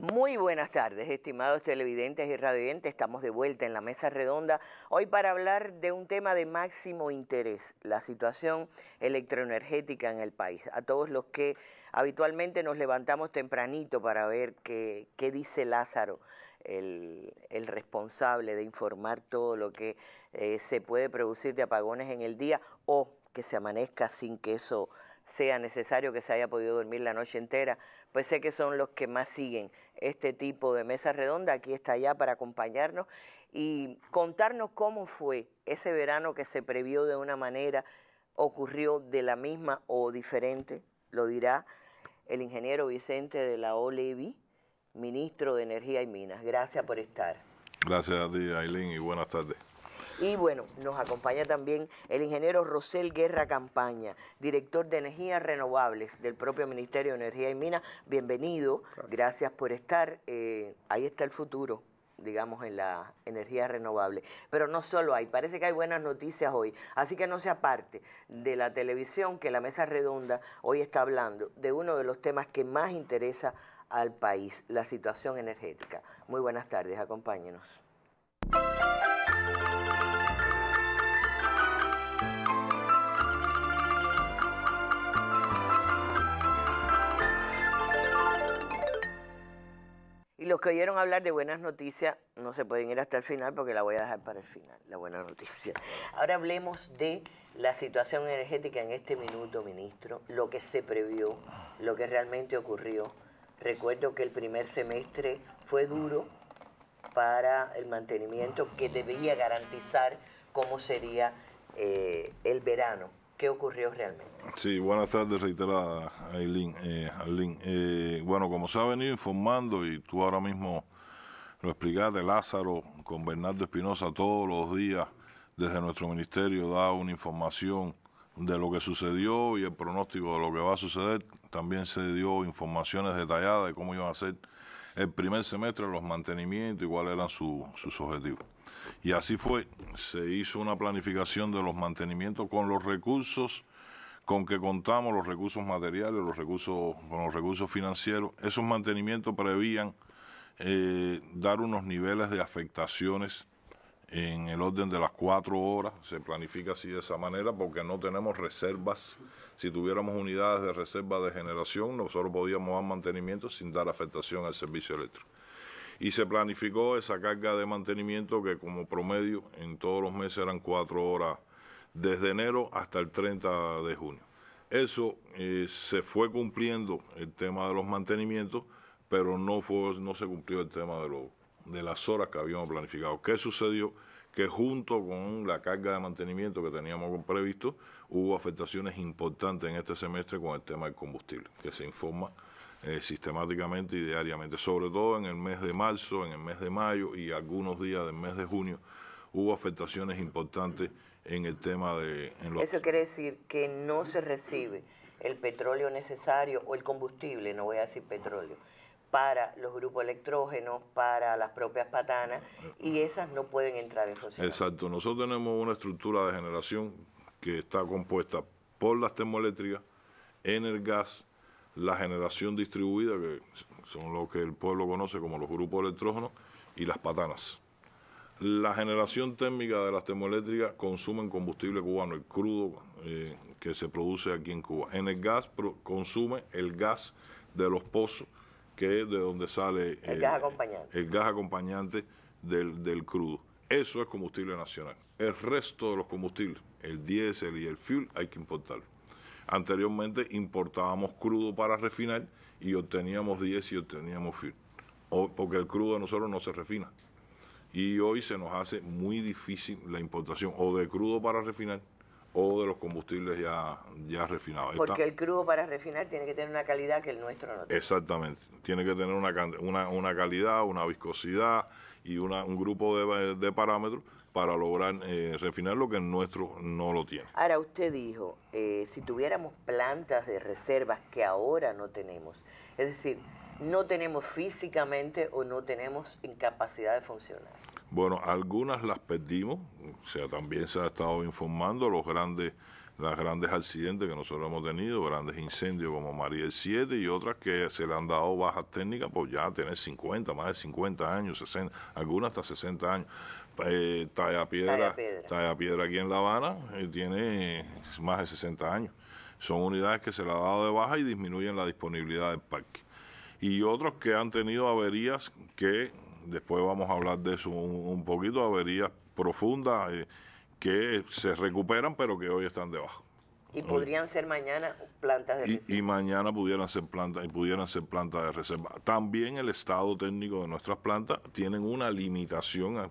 Muy buenas tardes, estimados televidentes y radiovidentes. Estamos de vuelta en la mesa redonda hoy para hablar de un tema de máximo interés, la situación electroenergética en el país. A todos los que habitualmente nos levantamos tempranito para ver qué dice Lázaro, el responsable de informar todo lo que se puede producir de apagones en el día o que se amanezca sin que eso sea necesario, que se haya podido dormir la noche entera, pues sé que son los que más siguen este tipo de mesa redonda. Aquí está ya para acompañarnos y contarnos cómo fue ese verano que se previó de una manera, ocurrió de la misma o diferente. Lo dirá el ingeniero Vicente La O Levy, ministro de Energía y Minas. Gracias por estar. Gracias a ti, Ailín, y buenas tardes. Y bueno, nos acompaña también el ingeniero Rosell Guerra Campaña, director de Energías Renovables del propio Ministerio de Energía y Minas. Bienvenido, gracias por estar. Ahí está el futuro, digamos, en la energía renovable. Pero no solo hay, parece que hay buenas noticias hoy. Así que no se aparte de la televisión, que la mesa redonda hoy está hablando de uno de los temas que más interesa al país, la situación energética. Muy buenas tardes, acompáñenos. Y los que oyeron hablar de buenas noticias no se pueden ir hasta el final porque la voy a dejar para el final, la buena noticia. Ahora hablemos de la situación energética en este minuto, ministro, lo que se previó, lo que realmente ocurrió. Recuerdo que el primer semestre fue duro para el mantenimiento que debía garantizar cómo sería el verano. ¿Qué ocurrió realmente? Sí, buenas tardes, reiterada, Ailín. Bueno, como se ha venido informando, y tú ahora mismo lo explicaste, Lázaro, con Bernardo Espinosa, todos los días desde nuestro ministerio da una información de lo que sucedió y el pronóstico de lo que va a suceder. También se dio informaciones detalladas de cómo iban a ser el primer semestre, los mantenimientos y cuáles eran sus objetivos. Y así fue, se hizo una planificación de los mantenimientos con los recursos con que contamos, los recursos materiales, con los recursos financieros. Esos mantenimientos prevían dar unos niveles de afectaciones en el orden de las 4 horas. Se planifica así, de esa manera, porque no tenemos reservas. Si tuviéramos unidades de reserva de generación, nosotros podíamos dar mantenimiento sin dar afectación al servicio eléctrico. Y se planificó esa carga de mantenimiento que, como promedio, en todos los meses eran 4 horas, desde enero hasta el 30 de junio. Eso se fue cumpliendo, el tema de los mantenimientos, pero no se cumplió el tema de las horas que habíamos planificado. ¿Qué sucedió? Que junto con la carga de mantenimiento que teníamos previsto, hubo afectaciones importantes en este semestre con el tema del combustible, que se informa sistemáticamente y diariamente, sobre todo en el mes de marzo, en el mes de mayo y algunos días del mes de junio. Hubo afectaciones importantes en el tema de... Eso quiere decir que no se recibe el petróleo necesario o el combustible, no voy a decir petróleo, para los grupos electrógenos, para las propias patanas, y esas no pueden entrar en funcionamiento. Exacto, nosotros tenemos una estructura de generación que está compuesta por las termoeléctricas, en el gas, la generación distribuida, que son lo que el pueblo conoce como los grupos electrógenos, y las patanas. La generación térmica de las termoeléctricas consumen combustible cubano, el crudo que se produce aquí en Cuba. En el gas consume el gas de los pozos, que es de donde sale el gas acompañante del crudo. Eso es combustible nacional. El resto de los combustibles, el diésel y el fuel, hay que importarlo. Anteriormente importábamos crudo para refinar y obteníamos diésel y obteníamos fuel, porque el crudo de nosotros no se refina. Y hoy se nos hace muy difícil la importación o de crudo para refinar o de los combustibles ya refinados. Porque el crudo para refinar tiene que tener una calidad que el nuestro no tiene. Exactamente, tiene que tener una calidad, una viscosidad y un grupo de parámetros para lograr refinar lo que el nuestro no lo tiene. Ahora, usted dijo, si tuviéramos plantas de reservas que ahora no tenemos, es decir, no tenemos físicamente o no tenemos incapacidad de funcionar. Bueno, algunas las perdimos, o sea, también se ha estado informando, los grandes los grandes accidentes que nosotros hemos tenido, grandes incendios como Mariel 7 y otras que se le han dado bajas técnicas por ya tener 50, más de 50 años, 60, algunas hasta 60 años. Talla Piedra aquí en La Habana tiene más de 60 años. Son unidades que se le ha dado de baja y disminuyen la disponibilidad del parque. Y otros que han tenido averías que, después vamos a hablar de eso un poquito, averías profundas que se recuperan pero que hoy están debajo. Y podrían ser mañana plantas de reserva. Y mañana pudieran ser plantas de reserva. También el estado técnico de nuestras plantas tienen una limitación.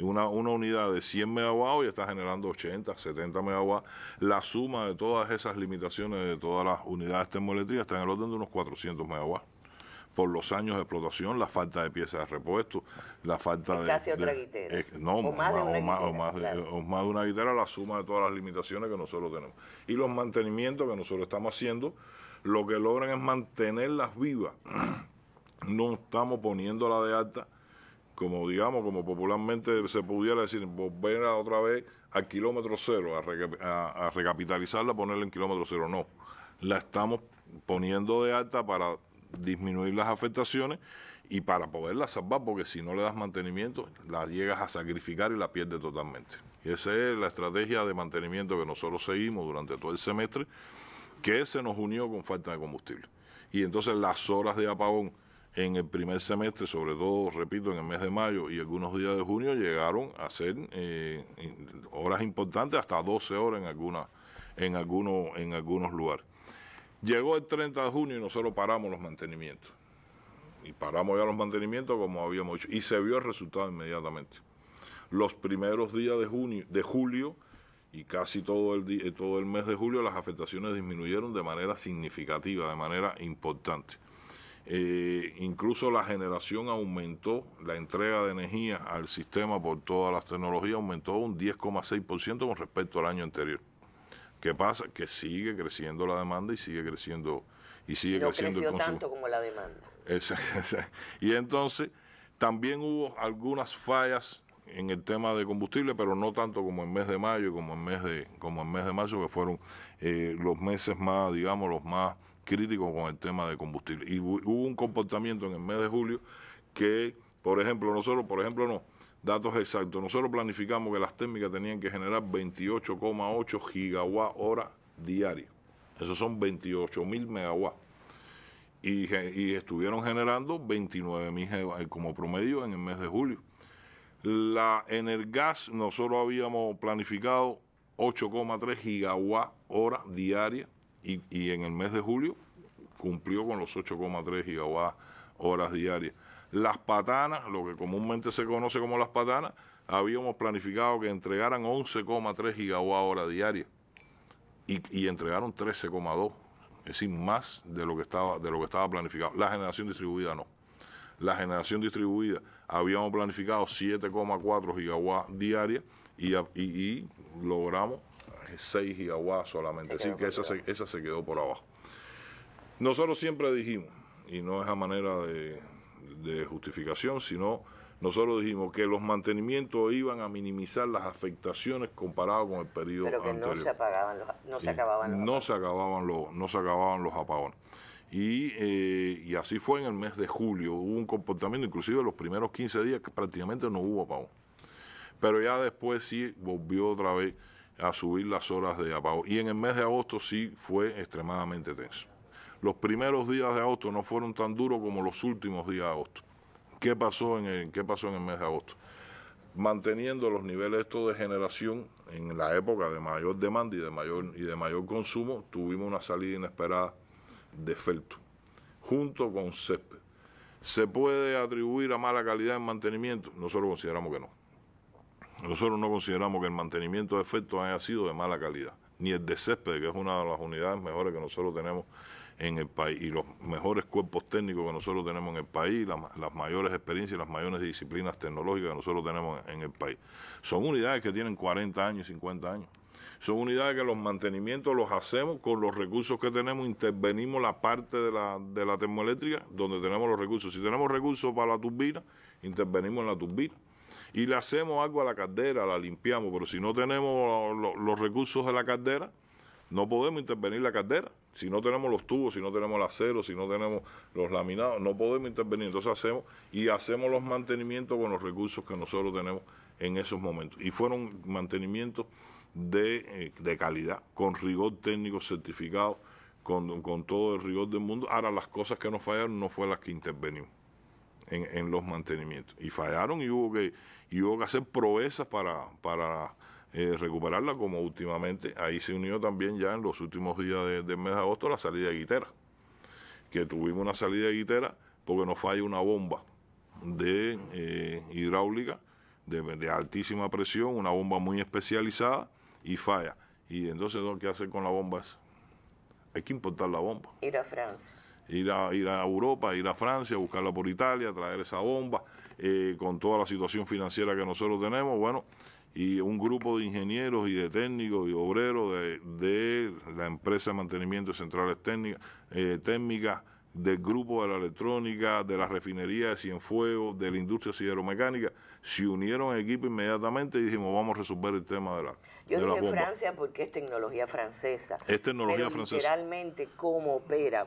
Una unidad de 100 megawatts y está generando 80, 70 megawatts. La suma de todas esas limitaciones de todas las unidades termoeléctricas está en el orden de unos 400 megawatts. Por los años de explotación, la falta de piezas de repuesto, la falta de... Casi otra guitera. No, o más de una guitera, la suma de todas las limitaciones que nosotros tenemos. Y los mantenimientos que nosotros estamos haciendo, lo que logran es mantenerlas vivas. No estamos poniéndola de alta, como digamos, como popularmente se pudiera decir, volver otra vez al kilómetro cero, a recapitalizarla, ponerla en kilómetro cero. No, la estamos poniendo de alta para disminuir las afectaciones y para poderla salvar, porque si no le das mantenimiento, la llegas a sacrificar y la pierdes totalmente. Y esa es la estrategia de mantenimiento que nosotros seguimos durante todo el semestre, que se nos unió con falta de combustible. Y entonces las horas de apagón en el primer semestre, sobre todo, repito, en el mes de mayo y algunos días de junio, llegaron a ser horas importantes, hasta 12 horas en algunos lugares. Llegó el 30 de junio y nosotros paramos los mantenimientos. Y paramos ya los mantenimientos como habíamos hecho. Y se vio el resultado inmediatamente. Los primeros días de julio y casi todo el mes de julio, las afectaciones disminuyeron de manera significativa, de manera importante. Incluso la generación aumentó, la entrega de energía al sistema por todas las tecnologías aumentó un 10,6% con respecto al año anterior. ¿Qué pasa? Que sigue creciendo la demanda y sigue creciendo el consumo. No creció tanto como la demanda. Exacto. Y entonces también hubo algunas fallas en el tema de combustible, pero no tanto como en el mes de mayo, como en el mes de marzo, que fueron los meses más, digamos, los más críticos con el tema de combustible. Y hubo un comportamiento en el mes de julio que, datos exactos. Nosotros planificamos que las térmicas tenían que generar 28,8 gigawatt hora diarias. Esos son 28.000 megawatts. Y estuvieron generando 29.000 como promedio en el mes de julio. En el gas nosotros habíamos planificado 8,3 gigawatt hora diaria y en el mes de julio cumplió con los 8,3 gigawatt horas diarias. Las patanas, lo que comúnmente se conoce como las patanas, habíamos planificado que entregaran 11,3 gigawatt hora diaria y entregaron 13,2, es decir, más de lo que estaba planificado. La generación distribuida no. La generación distribuida habíamos planificado 7,4 gigawatt diaria y logramos 6 gigawatt solamente, es decir, que esa se quedó por abajo. Nosotros siempre dijimos, y no es a manera de justificación, sino nosotros dijimos que los mantenimientos iban a minimizar las afectaciones comparado con el periodo anterior. Pero que no se acababan los apagones. Y así fue en el mes de julio. Hubo un comportamiento, inclusive los primeros 15 días, que prácticamente no hubo apagón. Pero ya después sí volvió otra vez a subir las horas de apagón. Y en el mes de agosto sí fue extremadamente tenso. Los primeros días de agosto no fueron tan duros como los últimos días de agosto. ¿Qué pasó en el mes de agosto? Manteniendo los niveles estos de generación en la época de mayor demanda y de mayor consumo, tuvimos una salida inesperada de Felton, junto con césped. ¿Se puede atribuir a mala calidad en mantenimiento? Nosotros consideramos que no. Nosotros no consideramos que el mantenimiento de Felton haya sido de mala calidad, ni el de césped, que es una de las unidades mejores que nosotros tenemos en el país, y los mejores cuerpos técnicos que nosotros tenemos en el país, las mayores experiencias, las mayores disciplinas tecnológicas que nosotros tenemos en el país. Son unidades que tienen 40 años, 50 años. Son unidades que los mantenimientos los hacemos con los recursos que tenemos, intervenimos la parte de la termoeléctrica donde tenemos los recursos. Si tenemos recursos para la turbina, intervenimos en la turbina. Y le hacemos algo a la caldera, la limpiamos, pero si no tenemos los recursos de la caldera, No podemos intervenir la cartera. Si no tenemos los tubos, si no tenemos el acero, si no tenemos los laminados, no podemos intervenir. Entonces hacemos los mantenimientos con los recursos que nosotros tenemos en esos momentos. Y fueron mantenimientos de calidad, con rigor técnico certificado, con todo el rigor del mundo. Ahora, las cosas que nos fallaron no fue las que intervenimos en los mantenimientos. Y fallaron y hubo que hacer proezas para recuperarla, como últimamente ahí se unió también ya en los últimos días del mes de agosto la salida de Guitera, que tuvimos una salida de Guitera porque nos falla una bomba de hidráulica de altísima presión, una bomba muy especializada, y falla. Y entonces, ¿qué hacer con la bomba esa? Hay que importar la bomba. Ir a Francia. Ir a Europa, ir a Francia, buscarla por Italia, traer esa bomba, con toda la situación financiera que nosotros tenemos, bueno. Y un grupo de ingenieros y de técnicos y obreros de la empresa de mantenimiento de centrales térmicas, del grupo de la electrónica, de la refinería de Cienfuegos, de la industria sideromecánica, se unieron en equipo inmediatamente y dijimos, vamos a resolver el tema de la bomba. Yo dije Francia porque es tecnología francesa. Es tecnología francesa. Literalmente, ¿cómo opera?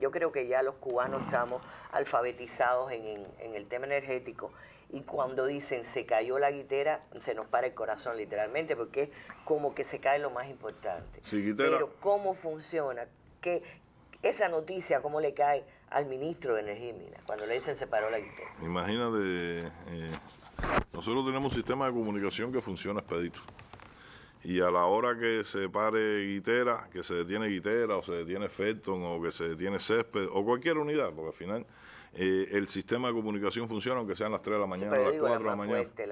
Yo creo que ya los cubanos estamos alfabetizados en el tema energético. Y cuando dicen se cayó la Guitera, se nos para el corazón literalmente, porque es como que se cae lo más importante. Sí, Guitera. Pero ¿cómo funciona? ¿Qué, esa noticia cómo le cae al ministro de Energía y Minas cuando le dicen se paró la Guitera? Imagínate, nosotros tenemos un sistema de comunicación que funciona expedito. Y a la hora que se pare Guitera, que se detiene Guitera, o se detiene Felton, o que se detiene Césped, o cualquier unidad, porque al final... el sistema de comunicación funciona aunque sean las 3 de la mañana, sí, las 4 de la mañana, fuerte,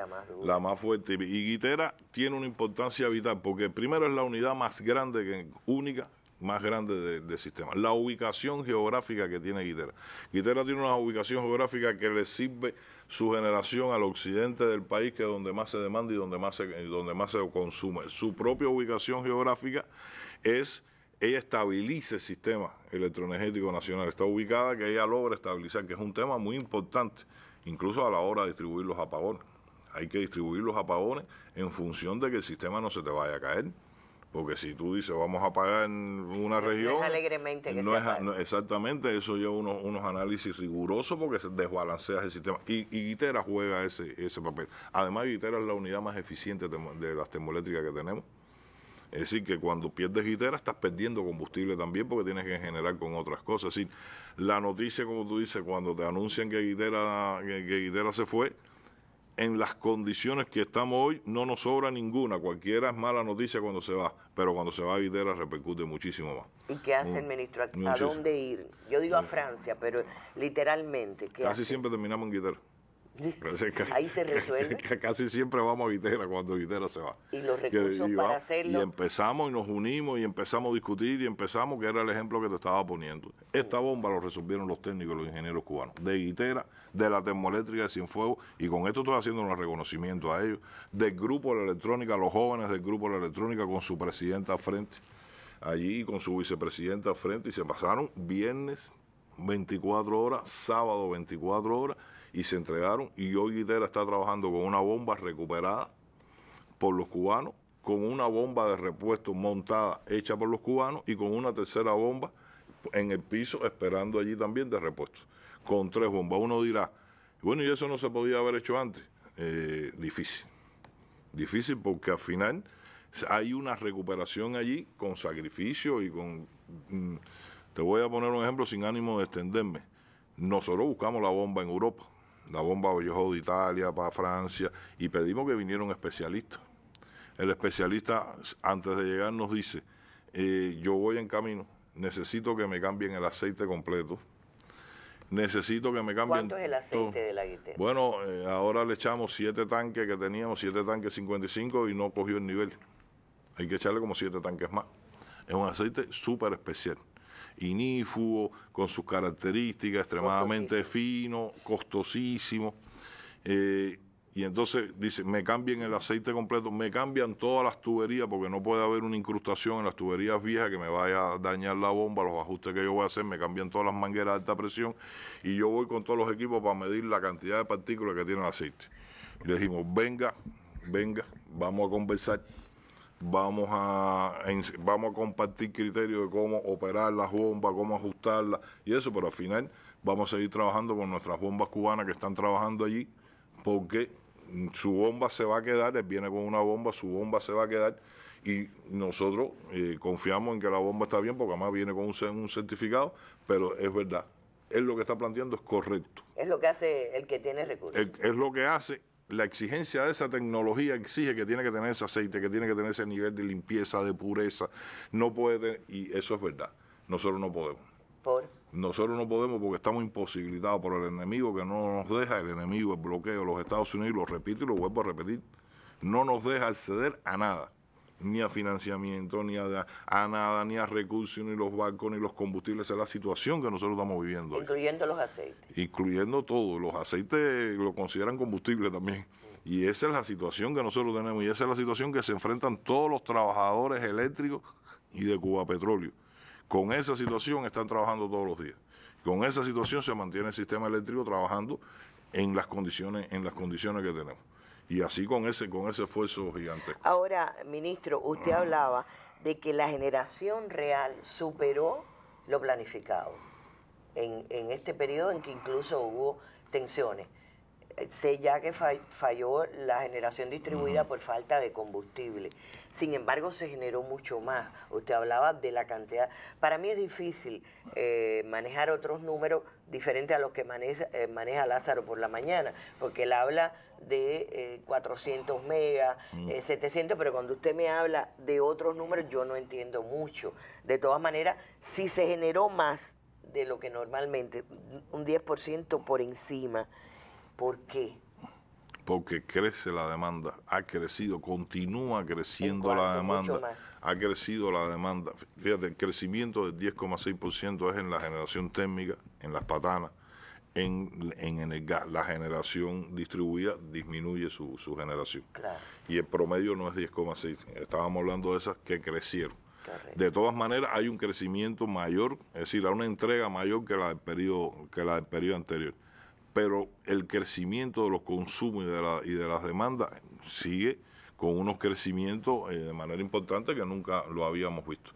la más fuerte. Y Guitera tiene una importancia vital porque primero es la unidad más grande, única, más grande del sistema. La ubicación geográfica que tiene Guitera. Guitera tiene una ubicación geográfica que le sirve su generación al occidente del país, que es donde más se demanda y donde más se consume. Su propia ubicación geográfica es... Ella estabiliza el sistema electroenergético nacional. Está ubicada que ella logra estabilizar, que es un tema muy importante, incluso a la hora de distribuir los apagones. Hay que distribuir los apagones en función de que el sistema no se te vaya a caer. Porque si tú dices, vamos a apagar en una región... No es alegremente que se apague. No, exactamente, eso lleva unos análisis rigurosos porque se desbalancea el sistema. Y Guitera juega ese papel. Además, Guitera es la unidad más eficiente de las termoeléctricas que tenemos. Es decir, que cuando pierdes Guitera estás perdiendo combustible también porque tienes que generar con otras cosas. Es decir, la noticia, como tú dices, cuando te anuncian que Guitera se fue, en las condiciones que estamos hoy no nos sobra ninguna. Cualquiera es mala noticia cuando se va, pero cuando se va Guitera repercute muchísimo más. ¿Y qué hace el ministro? ¿A dónde ir? Yo digo a Francia, pero literalmente... Casi siempre terminamos en Guitera. Ahí se resuelve. Casi siempre vamos a Guitera cuando Guitera se va. Y los recursos para hacerlo. Y empezamos y nos unimos y empezamos a discutir y empezamos, que era el ejemplo que te estaba poniendo. Esta bomba lo resolvieron los técnicos, los ingenieros cubanos, de Guitera, de la termoeléctrica de Cienfuegos, y con esto estoy haciendo un reconocimiento a ellos, del grupo de la electrónica, los jóvenes del grupo de la electrónica con su presidenta al frente, allí con su vicepresidenta al frente, y se pasaron viernes 24 horas, sábado 24 horas, y se entregaron, y hoy Guitera está trabajando con una bomba recuperada por los cubanos, con una bomba de repuesto montada, hecha por los cubanos, y con una tercera bomba en el piso, esperando allí también de repuesto, con 3 bombas. Uno dirá, bueno, ¿y eso no se podía haber hecho antes? Difícil porque al final hay una recuperación allí con sacrificio y con... te voy a poner un ejemplo sin ánimo de extenderme. Nosotros buscamos la bomba en Europa. La bomba viajó de Italia para Francia y pedimos que viniera un especialista. El especialista, antes de llegar, nos dice, yo voy en camino, necesito que me cambien el aceite completo. Necesito que me cambien... ¿Cuánto es el aceite de la Guitera? Bueno, ahora le echamos 7 tanques que teníamos, 7 tanques 55 y no cogió el nivel. Hay que echarle como 7 tanques más. Es un aceite súper especial. Inífugo, con sus características, extremadamente fino, costosísimo. Y entonces dice, me cambien el aceite completo, me cambian todas las tuberías, porque no puede haber una incrustación en las tuberías viejas que me vaya a dañar la bomba, los ajustes que yo voy a hacer, me cambian todas las mangueras de alta presión, y yo voy con todos los equipos para medir la cantidad de partículas que tiene el aceite. Y le dijimos, venga, vamos a conversar. Vamos a compartir criterios de cómo operar las bombas, cómo ajustarlas y eso, pero al final vamos a seguir trabajando con nuestras bombas cubanas que están trabajando allí, porque su bomba se va a quedar, él viene con una bomba, su bomba se va a quedar y nosotros confiamos en que la bomba está bien, porque además viene con un certificado, pero es verdad, él lo que está planteando es correcto. Es lo que hace el que tiene recursos. Es lo que hace. La exigencia de esa tecnología exige que tiene que tener ese aceite, que tiene que tener ese nivel de limpieza, de pureza. No puede tener, y eso es verdad. Nosotros no podemos. ¿Por? Nosotros no podemos porque estamos imposibilitados por el enemigo que no nos deja, el enemigo, el bloqueo, los Estados Unidos, lo repito y lo vuelvo a repetir, no nos deja acceder a nada, ni a financiamiento, ni a nada, ni a recursos, ni los barcos, ni los combustibles. Esa es la situación que nosotros estamos viviendo. Incluyendo hoy. Los aceites. Incluyendo todo. Los aceites lo consideran combustible también. Y esa es la situación que nosotros tenemos. Y esa es la situación que se enfrentan todos los trabajadores eléctricos y de Cuba Petróleo. Con esa situación están trabajando todos los días. Con esa situación se mantiene el sistema eléctrico trabajando en las condiciones que tenemos. Y así con ese esfuerzo gigantesco. Ahora, ministro, usted hablaba de que la generación real superó lo planificado en este periodo en que incluso hubo tensiones. Sé ya que falló la generación distribuida por falta de combustible. Sin embargo, se generó mucho más. Usted hablaba de la cantidad. Para mí es difícil manejar otros números diferentes a los que maneja Lázaro por la mañana, porque él habla de 400 megas, 700, pero cuando usted me habla de otros números, yo no entiendo mucho. De todas maneras, si se generó más de lo que normalmente, un 10% por encima, ¿por qué? Porque crece la demanda, ha crecido, continúa creciendo la demanda, ha crecido la demanda. Fíjate, el crecimiento del 10,6% es en la generación térmica, en las patanas, en el gas. La generación distribuida disminuye su generación. Claro. Y el promedio no es 10,6, estábamos hablando de esas que crecieron. Correcto. De todas maneras, hay un crecimiento mayor, es decir, hay una entrega mayor que la del periodo anterior. Pero el crecimiento de los consumos y de las demandas sigue con unos crecimientos de manera importante que nunca lo habíamos visto.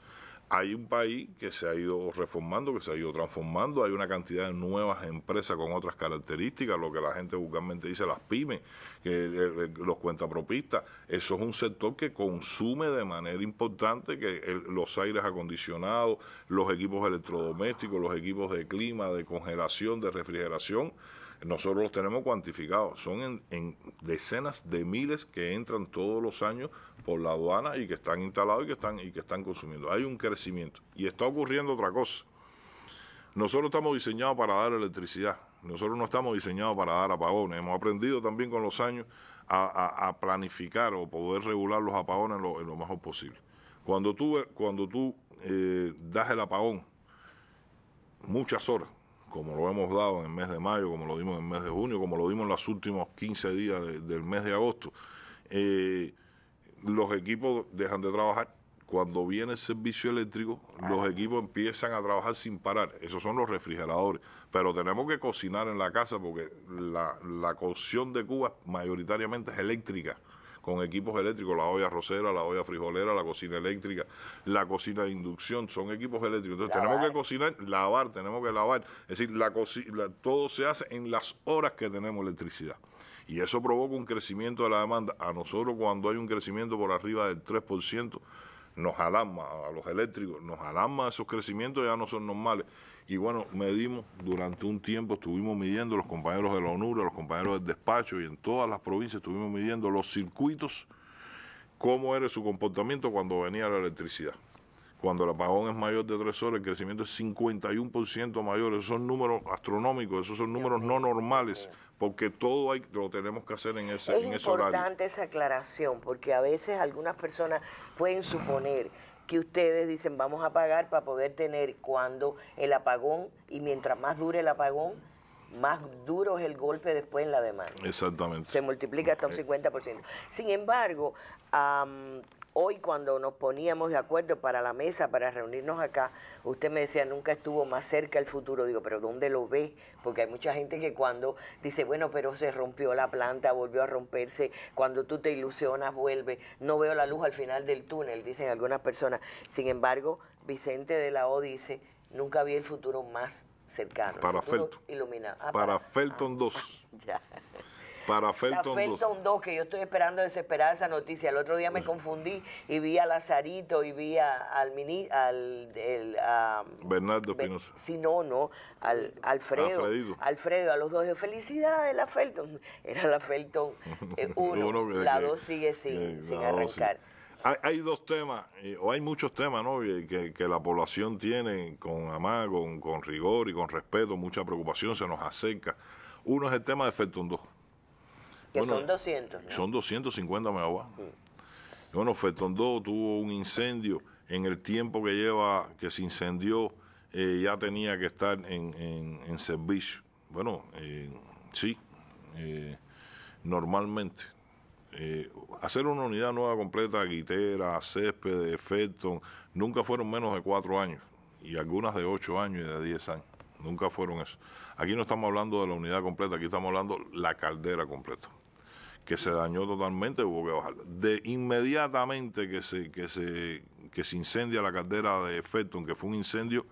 Hay un país que se ha ido reformando, que se ha ido transformando, hay una cantidad de nuevas empresas con otras características, lo que la gente vulgarmente dice, las pymes, los cuentapropistas. Eso es un sector que consume de manera importante, que los aires acondicionados, los equipos electrodomésticos, los equipos de clima, de congelación, de refrigeración. Nosotros los tenemos cuantificados, son en decenas de miles que entran todos los años por la aduana y que están instalados y que están consumiendo. Hay un crecimiento y está ocurriendo otra cosa. Nosotros estamos diseñados para dar electricidad, nosotros no estamos diseñados para dar apagones. Hemos aprendido también con los años a planificar o poder regular los apagones en lo mejor posible. Cuando tú das el apagón muchas horas, como lo hemos dado en el mes de mayo, como lo dimos en el mes de junio, como lo dimos en los últimos 15 días del mes de agosto, los equipos dejan de trabajar. Cuando viene el servicio eléctrico, los equipos empiezan a trabajar sin parar. Esos son los refrigeradores. Pero tenemos que cocinar en la casa porque la cocción de Cuba mayoritariamente es eléctrica, con equipos eléctricos, la olla arrocera, la olla frijolera, la cocina eléctrica, la cocina de inducción, son equipos eléctricos. Entonces tenemos que cocinar, lavar, tenemos que lavar. Es decir, todo se hace en las horas que tenemos electricidad. Y eso provoca un crecimiento de la demanda. A nosotros cuando hay un crecimiento por arriba del 3%, nos alarma, a los eléctricos, nos alarma esos crecimientos, ya no son normales. Y bueno, medimos durante un tiempo, estuvimos midiendo los compañeros de la ONURA, los compañeros del despacho y en todas las provincias estuvimos midiendo los circuitos, cómo era su comportamiento cuando venía la electricidad. Cuando el apagón es mayor de 3 horas, el crecimiento es 51% mayor. Esos son números astronómicos, esos son números no normales, porque todo lo tenemos que hacer en ese horario. Es importante esa aclaración, porque a veces algunas personas pueden suponer que ustedes dicen vamos a pagar para poder tener cuando el apagón, y mientras más dure el apagón, más duro es el golpe después en la demanda. Exactamente. Se multiplica hasta un 50%. Sin embargo, Hoy cuando nos poníamos de acuerdo para la mesa, para reunirnos acá, usted me decía, nunca estuvo más cerca el futuro. Digo, pero ¿dónde lo ves? Porque hay mucha gente que cuando dice, bueno, pero se rompió la planta, volvió a romperse, cuando tú te ilusionas, vuelve, no veo la luz al final del túnel, dicen algunas personas. Sin embargo, Vicente de la O dice, nunca vi el futuro más cercano. Para Felton. Iluminado. Ah, para Felton 2. Ya. Para Felton, la Felton 2, que yo estoy esperando desesperada esa noticia. El otro día me confundí y vi a Lazarito y vi Bernardo Espinosa. Sí, al Alfredo, a los dos. Felicidades, la Felton. Era la Felton 1, la 2 sigue sin arrancar. Sí. Hay dos temas, o hay muchos temas, ¿no?, que la población tiene con amor, con rigor y con respeto, mucha preocupación, se nos acerca. Uno es el tema de Felton 2. Que bueno, son 200, ¿no? Son 250 megawatts. Sí. Bueno, Felton 2 tuvo un incendio. En el tiempo que lleva, que se incendió, ya tenía que estar en servicio. Bueno, sí, normalmente. Hacer una unidad nueva completa, Guitera, Césped, Felton, nunca fueron menos de 4 años. Y algunas de 8 años y de 10 años. Nunca fueron eso. Aquí no estamos hablando de la unidad completa, aquí estamos hablando de la caldera completa, que se dañó totalmente, hubo que bajarla. De inmediatamente que se incendia la caldera de Felton, que fue un incendio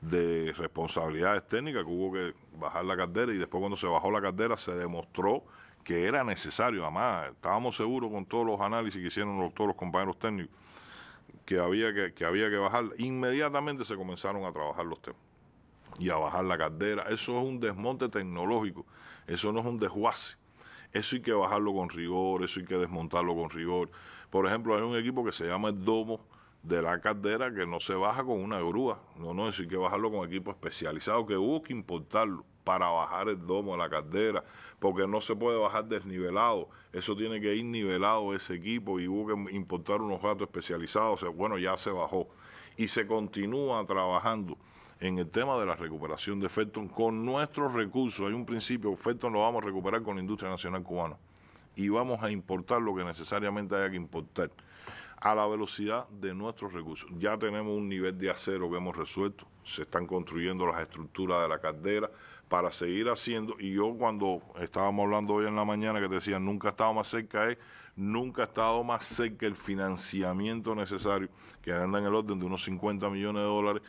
de responsabilidades técnicas, que hubo que bajar la caldera, y después cuando se bajó la caldera se demostró que era necesario. Además, estábamos seguros con todos los análisis que hicieron todos los compañeros técnicos, que había que bajarla. Inmediatamente se comenzaron a trabajar los temas y a bajar la caldera. Eso es un desmonte tecnológico, eso no es un desguace, eso hay que bajarlo con rigor, eso hay que desmontarlo con rigor. Por ejemplo, hay un equipo que se llama el domo de la caldera, que no se baja con una grúa, no, eso hay que bajarlo con equipo especializado, que hubo que importarlo para bajar el domo de la caldera, porque no se puede bajar desnivelado, eso tiene que ir nivelado ese equipo, y hubo que importar unos gatos especializados. O sea, bueno, ya se bajó y se continúa trabajando en el tema de la recuperación de Felton con nuestros recursos. Hay un principio: Felton lo vamos a recuperar con la industria nacional cubana, y vamos a importar lo que necesariamente haya que importar a la velocidad de nuestros recursos. Ya tenemos un nivel de acero que hemos resuelto, se están construyendo las estructuras de la caldera para seguir haciendo. Y yo, cuando estábamos hablando hoy en la mañana, que te decía, nunca he estado más cerca, nunca ha estado más cerca el financiamiento necesario, que anda en el orden de unos 50 millones de dólares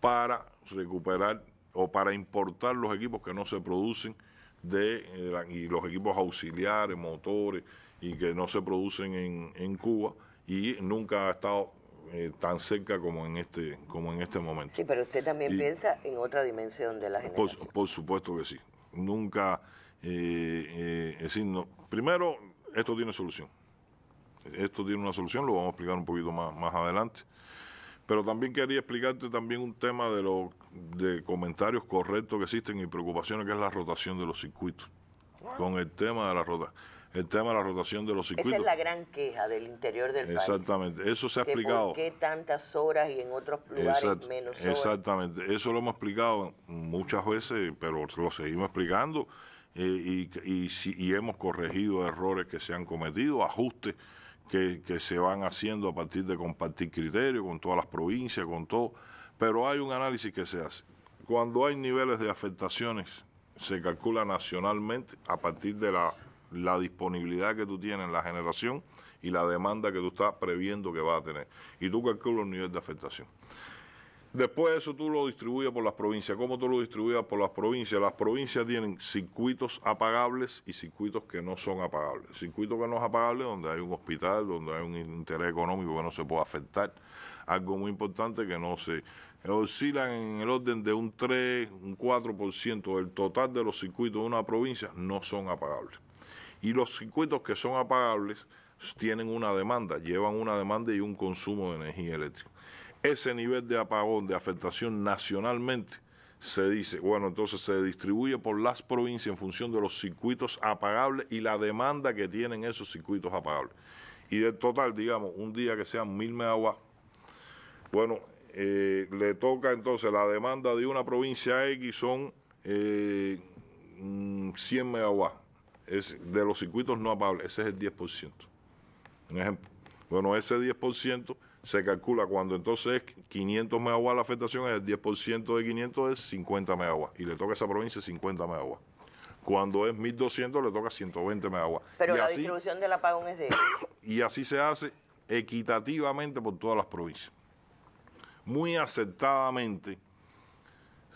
para recuperar o para importar los equipos que no se producen, y los equipos auxiliares, motores, y que no se producen en Cuba, y nunca ha estado tan cerca como en este momento. Sí, pero usted también piensa en otra dimensión de la generación. Por supuesto que sí. Nunca, es decir, no. Primero, esto tiene solución. Esto tiene una solución, lo vamos a explicar un poquito más adelante. Pero también quería explicarte también un tema de comentarios correctos que existen y preocupaciones, que es la rotación de los circuitos. Con el tema de la rotación. El tema de la rotación de los circuitos. Esa es la gran queja del interior del país. Exactamente, eso se ha explicado. ¿Por qué tantas horas y en otros lugares menos horas? Exactamente, eso lo hemos explicado muchas veces, pero lo seguimos explicando, y hemos corregido errores que se han cometido, ajustes que se van haciendo a partir de compartir criterios con todas las provincias, con todo. Pero hay un análisis que se hace. Cuando hay niveles de afectaciones, se calcula nacionalmente a partir de la disponibilidad que tú tienes en la generación y la demanda que tú estás previendo que vas a tener. Y tú calculas un nivel de afectación. Después eso tú lo distribuyes por las provincias. ¿Cómo tú lo distribuyes por las provincias? Las provincias tienen circuitos apagables y circuitos que no son apagables. Circuitos que no es apagable, donde hay un hospital, donde hay un interés económico que no se puede afectar. Algo muy importante, que no se oscilan en el orden de un 3, un 4% del total de los circuitos de una provincia, no son apagables. Y los circuitos que son apagables tienen una demanda, llevan una demanda y un consumo de energía eléctrica. Ese nivel de apagón, de afectación nacionalmente, se dice, bueno, entonces se distribuye por las provincias en función de los circuitos apagables y la demanda que tienen esos circuitos apagables. Y del total, digamos, un día que sean 1000 megawatts, bueno, le toca entonces la demanda de una provincia X son 100 megawatts. De los circuitos no apagables, ese es el 10%. Un ejemplo. Bueno, ese 10% se calcula cuando entonces 500 megawatts la afectación, es el 10% de 500 es 50 megawatts, y le toca a esa provincia 50 megawatts. Cuando es 1.200 le toca 120 megawatts. Pero la distribución del apagón es de ellos. Y así se hace equitativamente por todas las provincias. Muy acertadamente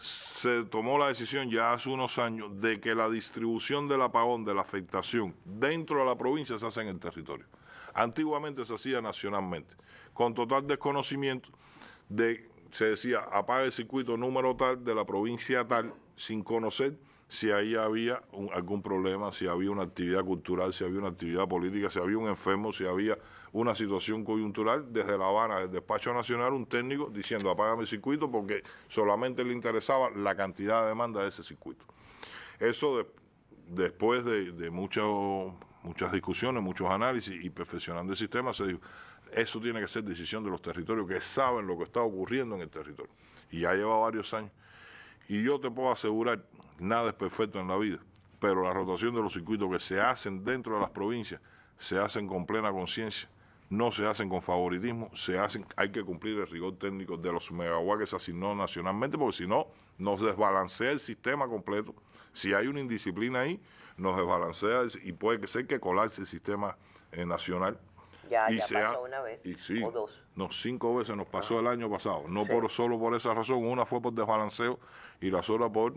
se tomó la decisión ya hace unos años de que la distribución del apagón, de la afectación, dentro de la provincia se hace en el territorio. Antiguamente se hacía nacionalmente, con total desconocimiento de, se decía, apaga el circuito número tal de la provincia tal, sin conocer si ahí había algún problema, si había una actividad cultural, si había una actividad política, si había un enfermo, si había una situación coyuntural. Desde La Habana, desde el Despacho Nacional, un técnico diciendo apágame el circuito, porque solamente le interesaba la cantidad de demanda de ese circuito. Eso después de muchas discusiones, muchos análisis y perfeccionando el sistema, se dijo, eso tiene que ser decisión de los territorios que saben lo que está ocurriendo en el territorio. Y ya lleva varios años. Y yo te puedo asegurar, nada es perfecto en la vida, pero la rotación de los circuitos que se hacen dentro de las provincias, se hacen con plena conciencia, no se hacen con favoritismo, se hacen, hay que cumplir el rigor técnico de los megawatts que se asignó nacionalmente, porque si no, nos desbalancea el sistema completo. Si hay una indisciplina ahí, nos desbalancea y puede ser que colapse el sistema nacional. Ya pasó una vez, y sí, o dos. No, 5 veces nos pasó el año pasado. No sí. Solo por esa razón, una fue por desbalanceo y la otra por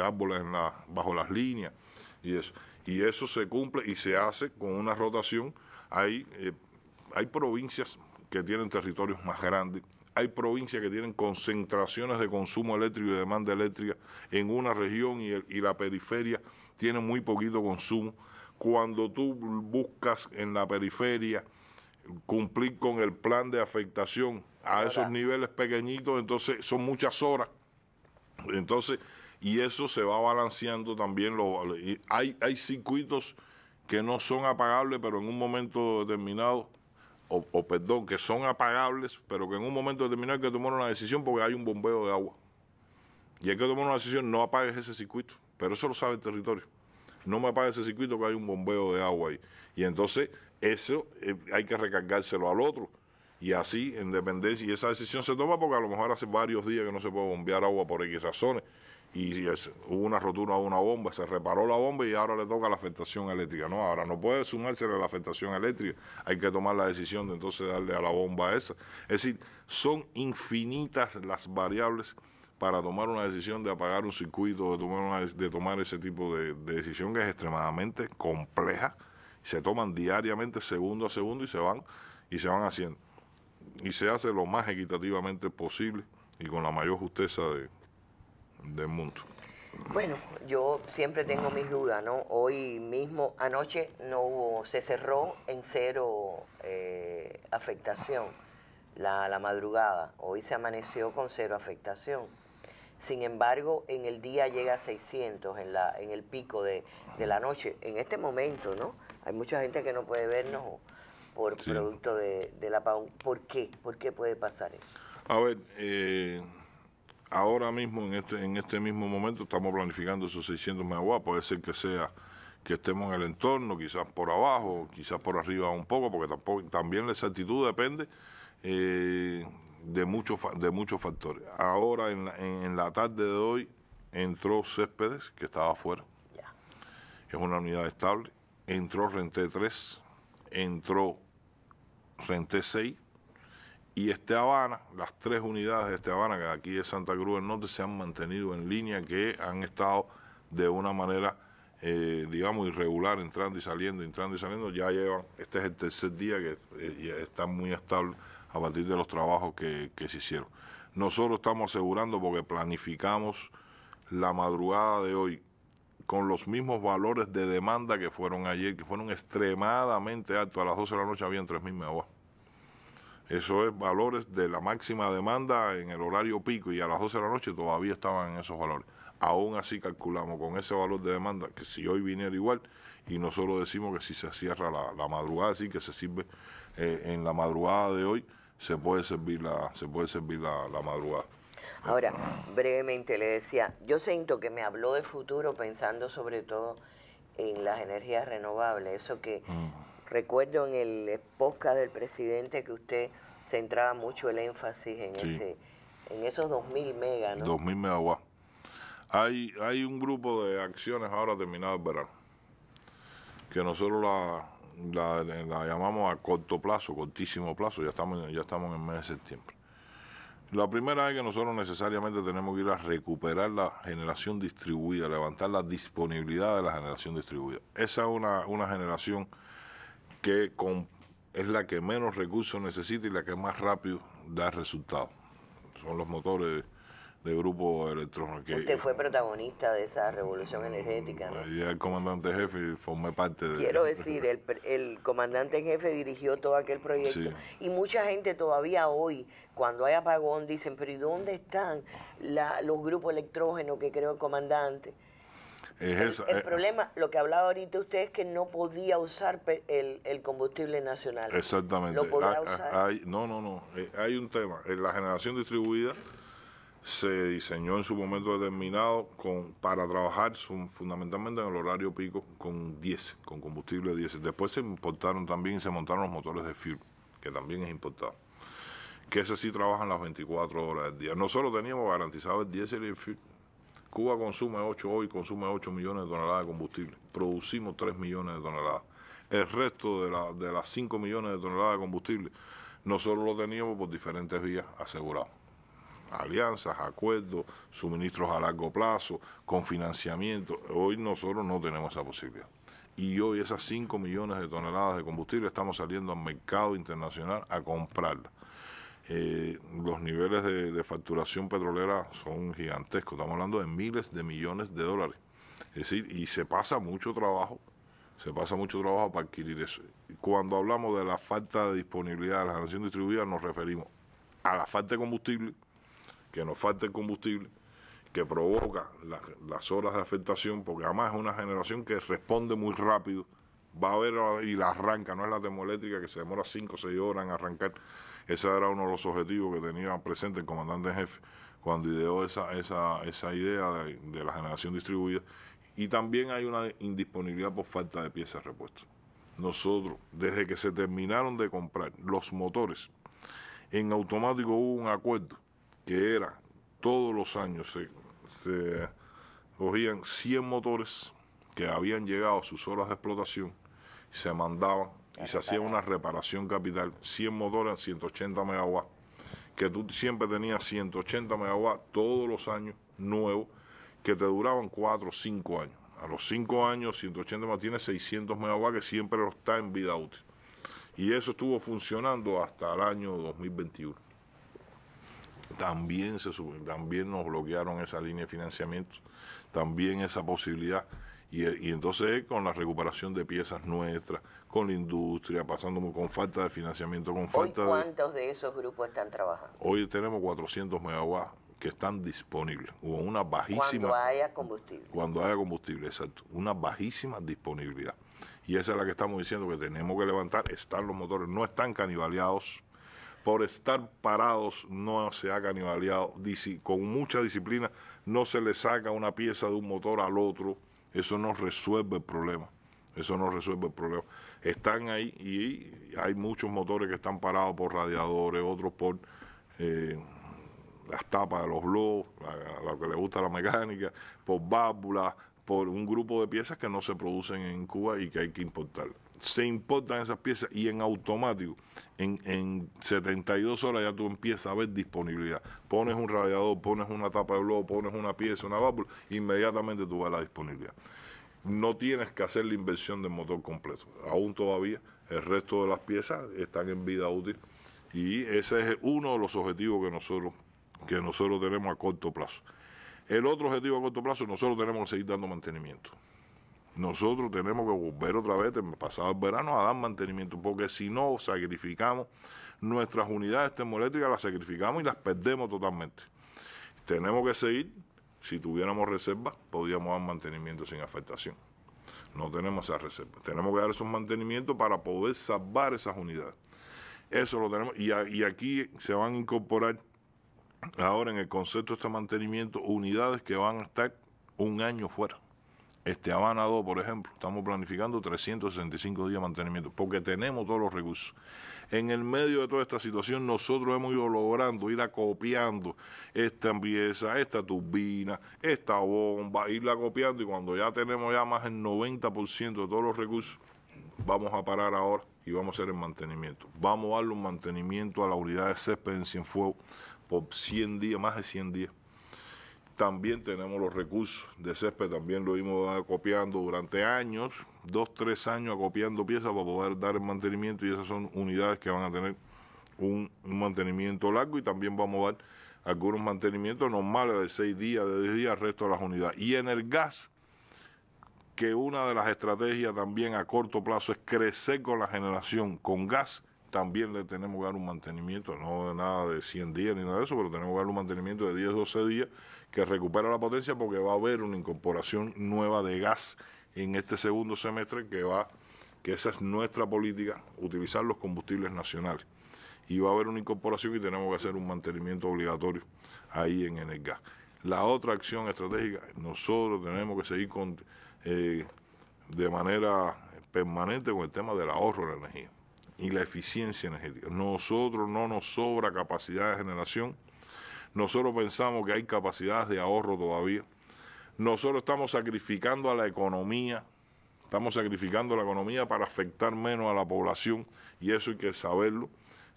árboles bajo las líneas y eso. Y eso se cumple y se hace con una rotación. Hay provincias que tienen territorios más grandes, hay provincias que tienen concentraciones de consumo eléctrico y de demanda eléctrica en una región y la periferia tiene muy poquito consumo. Cuando tú buscas en la periferia cumplir con el plan de afectación a esos niveles pequeñitos, entonces son muchas horas. Entonces, y eso se va balanceando también. Hay circuitos que no son apagables, pero en un momento determinado, perdón, que son apagables, pero que en un momento determinado hay que tomar una decisión porque hay un bombeo de agua. Y hay que tomar una decisión, no apagues ese circuito, pero eso lo sabe el territorio. No me apague ese circuito que hay un bombeo de agua ahí. Y entonces eso hay que recargárselo al otro. Y así, en dependencia, y esa decisión se toma porque a lo mejor hace varios días que no se puede bombear agua por X razones. Y hubo una rotura de una bomba, se reparó la bomba y ahora le toca la afectación eléctrica. No, ahora no puede sumarse a la afectación eléctrica. Hay que tomar la decisión de entonces darle a la bomba esa. Es decir, son infinitas las variables para tomar una decisión de apagar un circuito, de tomar ese tipo de decisión que es extremadamente compleja. Se toman diariamente, segundo a segundo, y se van haciendo. Y se hace lo más equitativamente posible y con la mayor justeza del mundo. Bueno, yo siempre tengo mis dudas, ¿no? Hoy mismo, anoche, no hubo, se cerró en cero afectación la madrugada. Hoy se amaneció con cero afectación. Sin embargo, en el día llega a 600, en el pico de la noche. En este momento, ¿no? Hay mucha gente que no puede vernos por sí, producto del apagón. ¿Por qué? ¿Por qué puede pasar eso? A ver, ahora mismo, en este mismo momento, estamos planificando esos 600 megawatts. Puede ser que sea que estemos en el entorno, quizás por abajo, quizás por arriba un poco, porque también la exactitud depende de muchos factores. Ahora, en la tarde de hoy, entró Céspedes, que estaba afuera. Yeah. Es una unidad estable. Entró Rente 3, entró Rente 6 y Este Habana. Las 3 unidades de Este Habana, que aquí de Santa Cruz del Norte, se han mantenido en línea, que han estado de una manera, digamos, irregular, entrando y saliendo. Ya llevan, este es el tercer día que están muy estables a partir de los trabajos que se hicieron. Nosotros estamos asegurando, porque planificamos la madrugada de hoy con los mismos valores de demanda que fueron ayer, que fueron extremadamente altos. A las 12 de la noche habían 3.000 megawatts. Eso es valores de la máxima demanda en el horario pico, y a las 12 de la noche todavía estaban en esos valores. Aún así calculamos con ese valor de demanda que si hoy viniera igual, y nosotros decimos que si se cierra la madrugada, así que se sirve en la madrugada de hoy, se puede servir la madrugada. Ahora, brevemente le decía, yo siento que me habló de futuro pensando sobre todo en las energías renovables, eso que Recuerdo en el podcast del presidente que usted centraba mucho el énfasis en, sí, en esos 2.000 megas, ¿no? 2.000 megawatts. Hay un grupo de acciones ahora terminado el verano, que nosotros la llamamos a corto plazo, cortísimo plazo, ya estamos en el mes de septiembre. La primera es que nosotros necesariamente tenemos que ir a recuperar la generación distribuida, levantar la disponibilidad de la generación distribuida. Esa es una generación que es la que menos recursos necesita y la que más rápido da resultados. Son los motores de grupo electrónico. Usted fue protagonista de esa revolución energética, ¿no? Y el comandante jefe formé parte de... Quiero decir, el comandante jefe dirigió todo aquel proyecto. Sí. Y mucha gente todavía hoy, cuando hay apagón, dicen, pero ¿y dónde están los grupos electrógenos que creó el comandante? El problema, lo que hablaba ahorita usted, es que no podía usar el combustible nacional. Exactamente. ¿Lo podía usar? No. Hay un tema. La generación distribuida se diseñó en su momento determinado para trabajar fundamentalmente en el horario pico con diésel, con combustible diésel. Después se importaron también y se montaron los motores de fuel, que también es importado. Que ese sí trabajan las 24 horas del día. Nosotros teníamos garantizado el diésel y el fuel. Cuba consume hoy consume 8 millones de toneladas de combustible. Producimos 3 millones de toneladas. El resto de las 5 millones de toneladas de combustible, nosotros lo teníamos por diferentes vías asegurados. Alianzas, acuerdos, suministros a largo plazo, con financiamiento. Hoy nosotros no tenemos esa posibilidad. Y hoy esas 5 millones de toneladas de combustible estamos saliendo al mercado internacional a comprarlas. Los niveles de facturación petrolera son gigantescos. Estamos hablando de miles de millones de dólares. Es decir, y se pasa mucho trabajo para adquirir eso. Cuando hablamos de la falta de disponibilidad de la generación distribuida, nos referimos a la falta de combustible, que nos falta el combustible, que provoca las horas de afectación, porque además es una generación que responde muy rápido, va a haber y la arranca, no es la termoeléctrica que se demora 5 o 6 horas en arrancar. Ese era uno de los objetivos que tenía presente el comandante en jefe cuando ideó esa idea de la generación distribuida. Y también hay una indisponibilidad por falta de piezas de repuesto. Nosotros, desde que se terminaron de comprar los motores, en automático hubo un acuerdo que era, todos los años se cogían 100 motores que habían llegado a sus horas de explotación, se mandaban y se hacía una reparación capital, 100 motores, 180 megawatts, que tú siempre tenías 180 megawatts todos los años nuevos, que te duraban 4 o 5 años. A los 5 años, 180 megawatts, tienes 600 megawatts que siempre está en vida útil. Y eso estuvo funcionando hasta el año 2021. También nos bloquearon esa línea de financiamiento, también esa posibilidad. Y entonces con la recuperación de piezas nuestras, con la industria, pasando con falta de financiamiento, con falta de... ¿Cuántos de esos grupos están trabajando? Hoy tenemos 400 megawatts que están disponibles. Hubo una bajísima... Cuando haya combustible. Cuando haya combustible, exacto. Una bajísima disponibilidad. Y esa es la que estamos diciendo que tenemos que levantar. Están los motores, no están canibaleados. Por estar parados no se ha canibaleado. Con mucha disciplina no se le saca una pieza de un motor al otro. Eso no resuelve el problema. Están ahí y hay muchos motores que están parados por radiadores, otros por las tapas de los globos, lo que le gusta la mecánica, por válvulas, por un grupo de piezas que no se producen en Cuba y que hay que importar. Se importan esas piezas y en automático, en 72 horas ya tú empiezas a ver disponibilidad. Pones un radiador, pones una tapa de globo, pones una pieza, una válvula, inmediatamente tú ves la disponibilidad. No tienes que hacer la inversión del motor completo. Aún todavía el resto de las piezas están en vida útil y ese es uno de los objetivos que nosotros tenemos a corto plazo. El otro objetivo a corto plazo, nosotros tenemos que seguir dando mantenimiento. Nosotros tenemos que volver otra vez, pasado el verano, a dar mantenimiento, porque si no sacrificamos nuestras unidades termoeléctricas, las sacrificamos y las perdemos totalmente. Tenemos que seguir, si tuviéramos reservas, podíamos dar mantenimiento sin afectación. No tenemos esas reservas. Tenemos que dar esos mantenimientos para poder salvar esas unidades. Eso lo tenemos, y aquí se van a incorporar ahora en el concepto de este mantenimiento unidades que van a estar un año fuera. Este Habana 2, por ejemplo, estamos planificando 365 días de mantenimiento, porque tenemos todos los recursos. En el medio de toda esta situación, nosotros hemos ido logrando ir acopiando esta pieza, esta turbina, esta bomba, irla acopiando, y cuando ya tenemos ya más del 90% de todos los recursos, vamos a parar ahora y vamos a hacer el mantenimiento. Vamos a darle un mantenimiento a la unidad de césped en Cienfuegos por 100 días, más de 100 días. También tenemos los recursos de césped, también lo vimos acopiando durante años, 2, 3 años acopiando piezas para poder dar el mantenimiento, y esas son unidades que van a tener un mantenimiento largo, y también vamos a dar algunos mantenimientos normales de 6 días, de 10 días, al resto de las unidades. Y en el gas, que una de las estrategias también a corto plazo es crecer con la generación con gas, también le tenemos que dar un mantenimiento, no de nada de 100 días ni nada de eso, pero tenemos que dar un mantenimiento de 10, 12 días que recupera la potencia, porque va a haber una incorporación nueva de gas en este segundo semestre, que esa es nuestra política, utilizar los combustibles nacionales. Y va a haber una incorporación y tenemos que hacer un mantenimiento obligatorio ahí en el gas. La otra acción estratégica, nosotros tenemos que seguir con, de manera permanente con el tema del ahorro de la energía y la eficiencia energética. Nosotros no nos sobra capacidad de generación, nosotros pensamos que hay capacidades de ahorro todavía, nosotros estamos sacrificando a la economía, para afectar menos a la población, y eso hay que saberlo.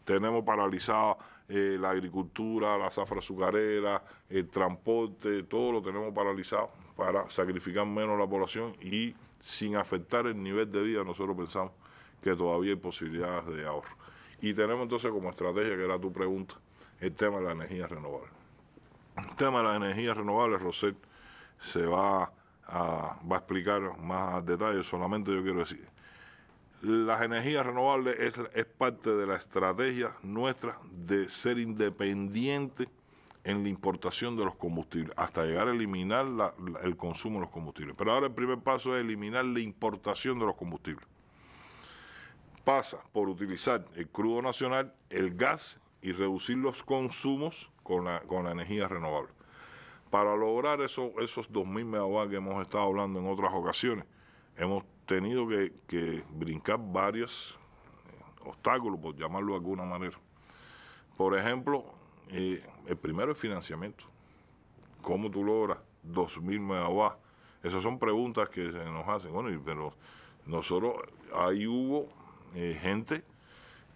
Tenemos paralizada la agricultura, la zafra azucarera, el transporte, todo lo tenemos paralizado para sacrificar menos a la población y sin afectar el nivel de vida. Nosotros pensamos que todavía hay posibilidades de ahorro. Y tenemos entonces como estrategia, que era tu pregunta, el tema de la energía renovable. El tema de las energías renovables, Rosell se va a explicar más a detalle, solamente yo quiero decir, las energías renovables es parte de la estrategia nuestra de ser independiente en la importación de los combustibles, hasta llegar a eliminar el consumo de los combustibles. Pero ahora el primer paso es eliminar la importación de los combustibles. Pasa por utilizar el crudo nacional, el gas, y reducir los consumos con la energía renovable. Para lograr esos 2.000 megawatts que hemos estado hablando en otras ocasiones, hemos tenido que brincar varios obstáculos, por llamarlo de alguna manera. Por ejemplo, el primero es financiamiento. ¿Cómo tú logras 2.000 megawatts? Esas son preguntas que se nos hacen. Bueno, pero nosotros ahí hubo gente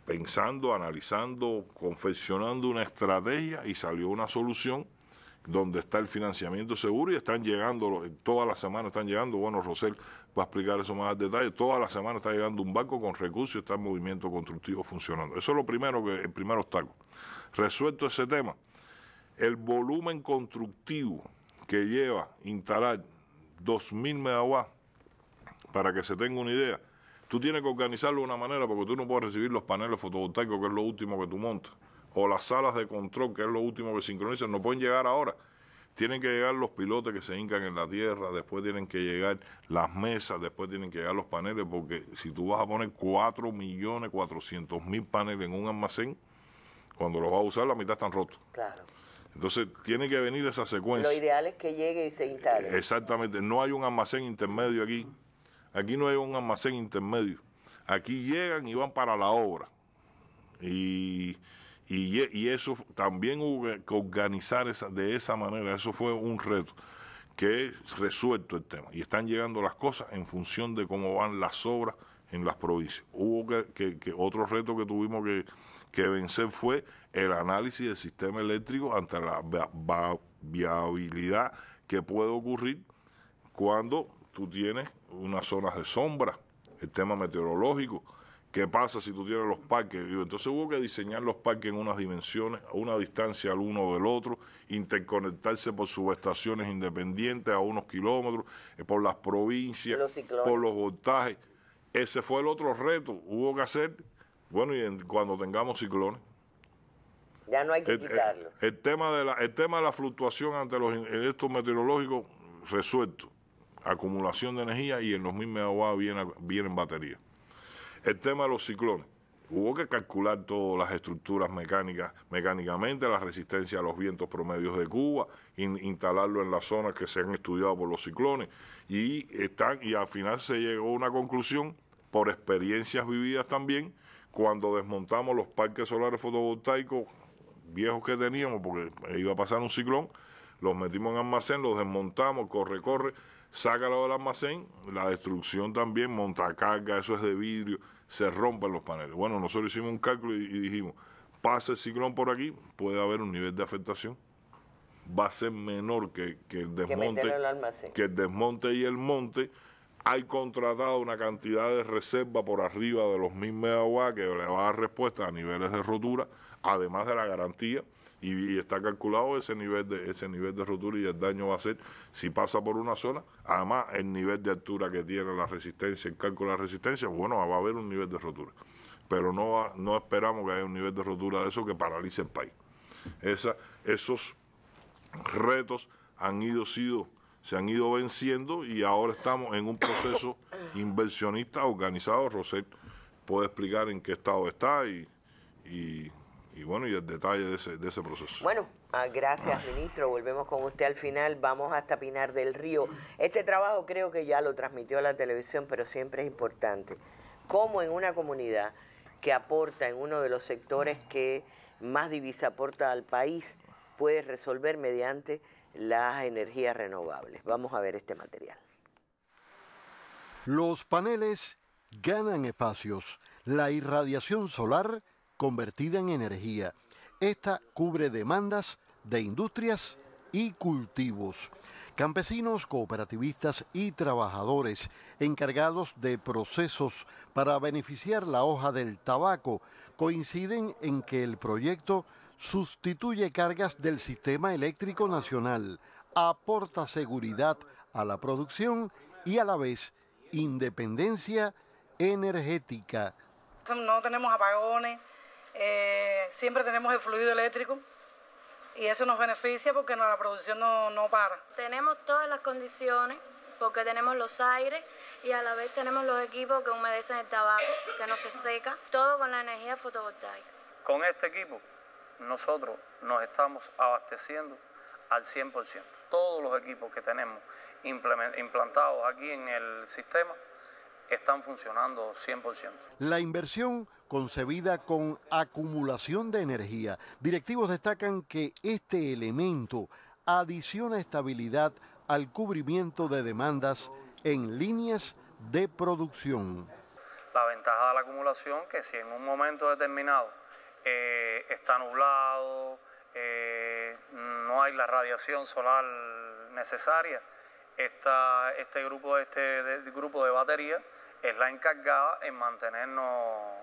pensando, analizando, confeccionando una estrategia, y salió una solución donde está el financiamiento seguro, y están llegando, todas las semanas están llegando. Bueno, Rosell va a explicar eso más en detalle. Todas las semanas está llegando un barco con recursos y está el movimiento constructivo funcionando. Eso es lo primero, el primer obstáculo. Resuelto ese tema, el volumen constructivo que lleva instalar 2.000 megawatts, para que se tenga una idea, tú tienes que organizarlo de una manera, porque tú no puedes recibir los paneles fotovoltaicos, que es lo último que tú montas, o las salas de control, que es lo último que sincronizan, no pueden llegar ahora. Tienen que llegar los pilotes que se hincan en la tierra, después tienen que llegar las mesas, después tienen que llegar los paneles, porque si tú vas a poner 4.400.000 paneles en un almacén, cuando los vas a usar, la mitad están rotos. Claro. Entonces, tiene que venir esa secuencia. Lo ideal es que llegue y se instale. Exactamente. No hay un almacén intermedio aquí. Aquí no hay un almacén intermedio. Aquí llegan y van para la obra. Y eso también hubo que organizar de esa manera. Eso fue un reto que es resuelto el tema. Y están llegando las cosas en función de cómo van las obras en las provincias. Hubo que otro reto que tuvimos que vencer fue el análisis del sistema eléctrico ante la viabilidad que puede ocurrir cuando tú tienes unas zonas de sombra, el tema meteorológico, qué pasa si tú tienes los parques. Entonces hubo que diseñar los parques en unas dimensiones, a una distancia al uno del otro, interconectarse por subestaciones independientes a unos kilómetros, por las provincias, por los voltajes. Ese fue el otro reto, hubo que hacer, bueno, y cuando tengamos ciclones, ya no hay que quitarlo. El tema de la fluctuación ante estos meteorológicos, resuelto. Acumulación de energía, y en los 1.000 megawatts vienen baterías. El tema de los ciclones, Hubo que calcular todas las estructuras mecánicamente, la resistencia a los vientos promedios de Cuba, instalarlo en las zonas que se han estudiado por los ciclones. Y al final se llegó a una conclusión, por experiencias vividas también, cuando desmontamos los parques solares fotovoltaicos viejos que teníamos, porque iba a pasar un ciclón, los metimos en almacén, los desmontamos, corre, corre, sácalo del almacén, la destrucción también, montacarga, eso es de vidrio, se rompen los paneles. Bueno, nosotros hicimos un cálculo y dijimos, pasa el ciclón por aquí, puede haber un nivel de afectación, va a ser menor que el desmonte y el monte. Hay contratado una cantidad de reserva por arriba de los 1000 megawatts que le va a dar respuesta a niveles de rotura, además de la garantía, y está calculado ese nivel de rotura y el daño va a ser, si pasa por una zona, además el nivel de altura que tiene la resistencia, el cálculo de la resistencia, bueno, va a haber un nivel de rotura. Pero no esperamos que haya un nivel de rotura de eso que paralice el país. Esos retos se han ido venciendo y ahora estamos en un proceso inversionista organizado. Rosell puede explicar en qué estado está y bueno, y el detalle de ese proceso. Bueno, gracias, ministro. Volvemos con usted al final. Vamos hasta Pinar del Río. Este trabajo creo que ya lo transmitió la televisión, pero siempre es importante. Cómo en una comunidad que aporta en uno de los sectores que más divisa aporta al país, puede resolver mediante las energías renovables. Vamos a ver este material. Los paneles ganan espacios. La irradiación solar convertida en energía. Esta cubre demandas de industrias y cultivos. Campesinos, cooperativistas y trabajadores encargados de procesos para beneficiar la hoja del tabaco coinciden en que el proyecto sustituye cargas del sistema eléctrico nacional, aporta seguridad a la producción y a la vez independencia energética. No tenemos apagones. Siempre tenemos el fluido eléctrico y eso nos beneficia porque la producción no para. Tenemos todas las condiciones porque tenemos los aires y a la vez tenemos los equipos que humedecen el tabaco, que no se seca, todo con la energía fotovoltaica. Con este equipo nosotros nos estamos abasteciendo al 100%. Todos los equipos que tenemos implantados aquí en el sistema están funcionando 100%. La inversión concebida con acumulación de energía. Directivos destacan que este elemento adiciona estabilidad al cubrimiento de demandas en líneas de producción. La ventaja de la acumulación es que si en un momento determinado está nublado, no hay la radiación solar necesaria, este grupo de batería es la encargada en mantenernos,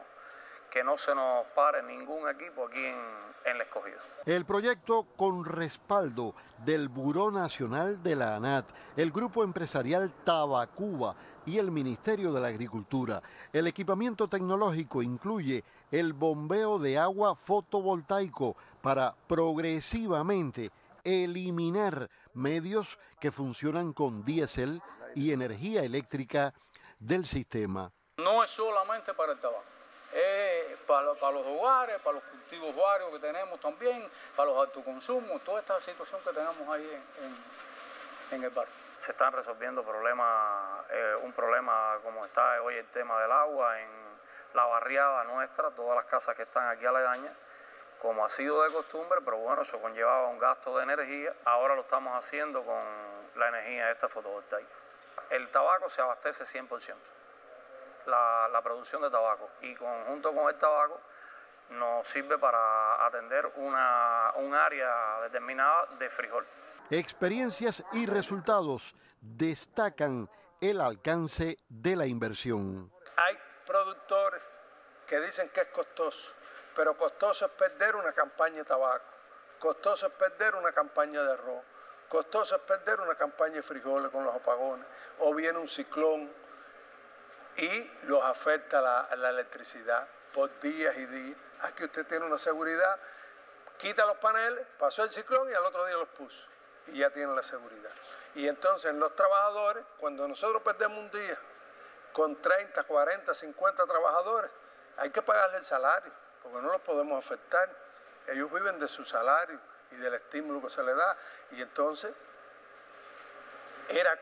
que no se nos pare ningún equipo aquí en La Escogida. El proyecto, con respaldo del Buró Nacional de la ANAT, el Grupo Empresarial Tabacuba y el Ministerio de la Agricultura. El equipamiento tecnológico incluye el bombeo de agua fotovoltaico para progresivamente eliminar medios que funcionan con diésel y energía eléctrica del sistema. No es solamente para el tabaco. Para los hogares, para los cultivos varios que tenemos también, para los autoconsumos, toda esta situación que tenemos ahí en el barrio. Se están resolviendo problemas, un problema como está hoy el tema del agua en la barriada nuestra, todas las casas que están aquí aledañas, como ha sido de costumbre, pero bueno, eso conllevaba un gasto de energía. Ahora lo estamos haciendo con la energía esta fotovoltaica. El tabaco se abastece 100%. La producción de tabaco y junto con el tabaco nos sirve para atender un área determinada de frijol. Experiencias y resultados destacan el alcance de la inversión. Hay productores que dicen que es costoso, pero costoso es perder una campaña de tabaco, costoso es perder una campaña de arroz, costoso es perder una campaña de frijoles con los apagones, o viene un ciclón y los afecta la electricidad por días y días. Aquí usted tiene una seguridad, quita los paneles, pasó el ciclón y al otro día los puso y ya tiene la seguridad. Y entonces los trabajadores, cuando nosotros perdemos un día con 30, 40, 50 trabajadores, hay que pagarle el salario, porque no los podemos afectar. Ellos viven de su salario y del estímulo que se les da, y entonces eran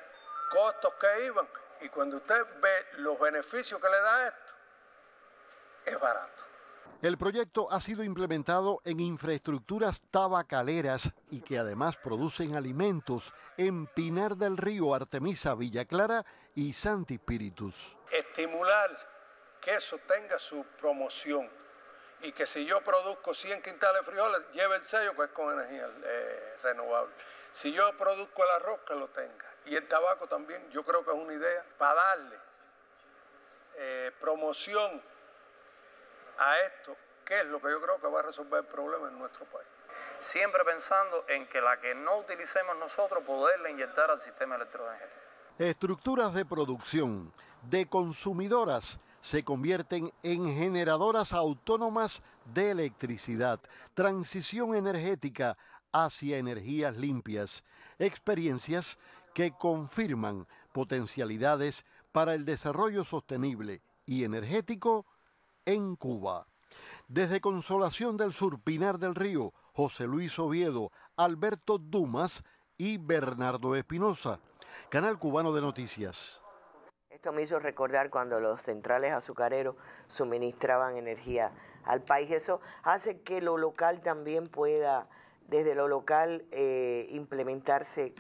costos que iban, y cuando usted ve los beneficios que le da esto, es barato. El proyecto ha sido implementado en infraestructuras tabacaleras y que además producen alimentos en Pinar del Río, Artemisa, Villa Clara y Santi Spíritus. Estimular que eso tenga su promoción y que si yo produzco 100 quintales de frijoles, lleve el sello que es con energía renovable. Si yo produzco el arroz, que lo tenga. Y el tabaco también, yo creo que es una idea para darle promoción a esto, que es lo que yo creo que va a resolver el problema en nuestro país. Siempre pensando en que la que no utilicemos nosotros, poderla inyectar al sistema electroenergético. Estructuras de producción de consumidoras se convierten en generadoras autónomas de electricidad. Transición energética hacia energías limpias. Experiencias que confirman potencialidades para el desarrollo sostenible y energético en Cuba. Desde Consolación del Sur, Pinar del Río, José Luis Oviedo, Alberto Dumas y Bernardo Espinosa. Canal Cubano de Noticias. Esto me hizo recordar cuando los centrales azucareros suministraban energía al país. Eso hace que lo local también pueda, desde lo local, implementarse.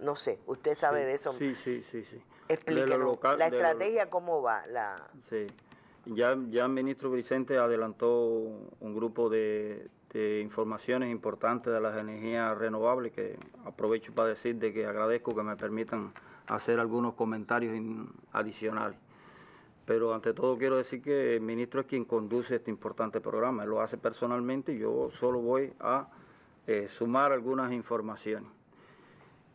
No sé, usted sabe sí, de eso. Sí. Explíquenos, local, la estrategia, ¿cómo va? Sí. Ya el ministro Vicente adelantó un grupo de informaciones importantes de las energías renovables, que aprovecho para decir de que agradezco que me permitan hacer algunos comentarios adicionales. Pero ante todo quiero decir que el ministro es quien conduce este importante programa. Él lo hace personalmente y yo solo voy a sumar algunas informaciones.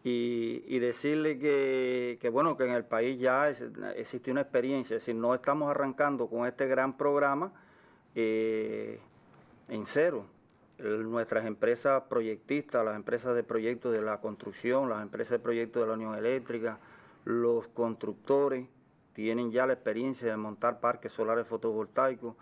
Y decirle que bueno, que en el país ya existe una experiencia, es decir, no estamos arrancando con este gran programa en cero. Nuestras empresas proyectistas, las empresas de proyectos de la construcción, las empresas de proyectos de la Unión Eléctrica, los constructores tienen ya la experiencia de montar parques solares fotovoltaicos,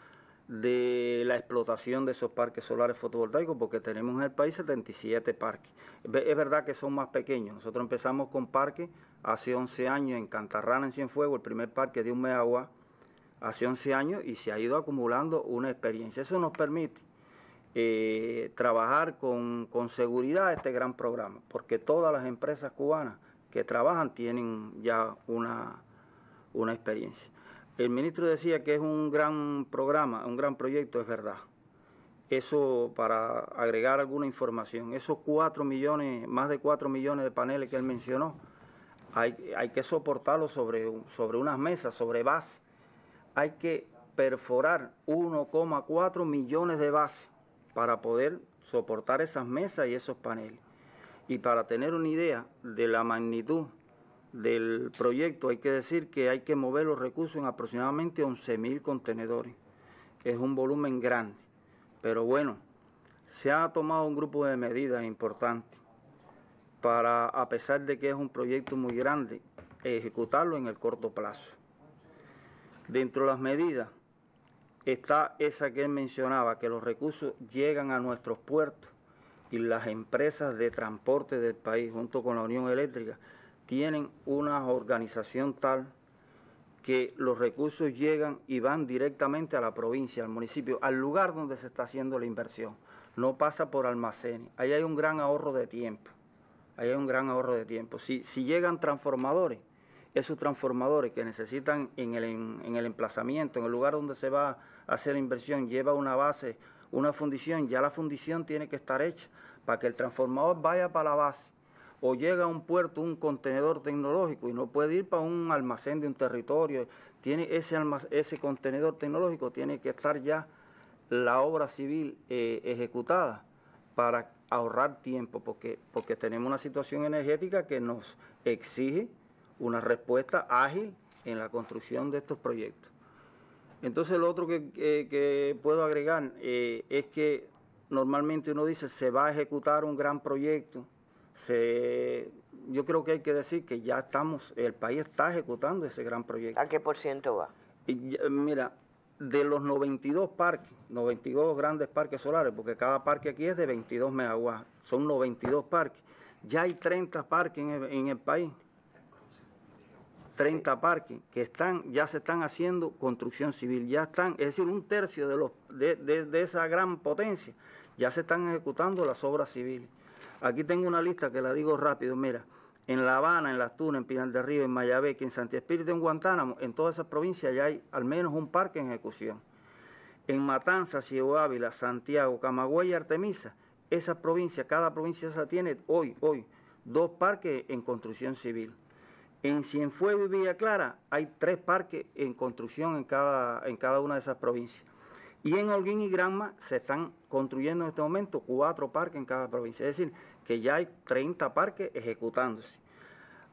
de la explotación de esos parques solares fotovoltaicos, porque tenemos en el país 77 parques. Es verdad que son más pequeños. Nosotros empezamos con parques hace 11 años en Cantarrana, en Cienfuegos, el primer parque de un megawatt, hace 11 años, y se ha ido acumulando una experiencia. Eso nos permite trabajar con seguridad este gran programa, porque todas las empresas cubanas que trabajan tienen ya una experiencia. El ministro decía que es un gran programa, un gran proyecto, es verdad. Eso, para agregar alguna información, esos 4 millones, más de 4 millones de paneles que él mencionó, hay que soportarlos sobre unas mesas, sobre bases. Hay que perforar 1,4 millones de bases para poder soportar esas mesas y esos paneles. Y para tener una idea de la magnitud del proyecto, hay que decir que hay que mover los recursos en aproximadamente 11.000 contenedores. Es un volumen grande, pero bueno, se ha tomado un grupo de medidas importantes para, a pesar de que es un proyecto muy grande, ejecutarlo en el corto plazo. Dentro de las medidas está esa que él mencionaba, que los recursos llegan a nuestros puertos y las empresas de transporte del país, junto con la Unión Eléctrica, tienen una organización tal que los recursos llegan y van directamente a la provincia, al municipio, al lugar donde se está haciendo la inversión. No pasa por almacenes. Ahí hay un gran ahorro de tiempo. Ahí hay un gran ahorro de tiempo. Si llegan transformadores, esos transformadores que necesitan en el emplazamiento, en el lugar donde se va a hacer la inversión, lleva una base, una fundición, ya la fundición tiene que estar hecha para que el transformador vaya para la base. O llega a un puerto, un contenedor tecnológico, y no puede ir para un almacén de un territorio. Tiene ese contenedor tecnológico tiene que estar ya la obra civil ejecutada para ahorrar tiempo, porque tenemos una situación energética que nos exige una respuesta ágil en la construcción de estos proyectos. Entonces, lo otro que puedo agregar es que normalmente uno dice se va a ejecutar un gran proyecto. Yo creo que hay que decir que ya el país está ejecutando ese gran proyecto. ¿A qué % va? Mira, de los 92 parques, 92 grandes parques solares, porque cada parque aquí es de 22 megawatts, son 92 parques. Ya hay 30 parques en el país, 30 parques que están, ya se están haciendo construcción civil, ya están, es decir, un tercio de esa gran potencia, ya se están ejecutando las obras civiles. Aquí tengo una lista que la digo rápido, mira, en La Habana, en Las Tunas, en Pinal del Río, en Mayabeque, en Santi Espíritu, en Guantánamo, en todas esas provincias ya hay al menos un parque en ejecución. En Matanzas, Ciego Ávila, Santiago, Camagüey y Artemisa, esas provincias, cada provincia esa tiene hoy, dos parques en construcción civil. En Cienfuegos y Villa Clara hay 3 parques en construcción en cada una de esas provincias. Y en Holguín y Granma se están construyendo en este momento 4 parques en cada provincia. Es decir, que ya hay 30 parques ejecutándose.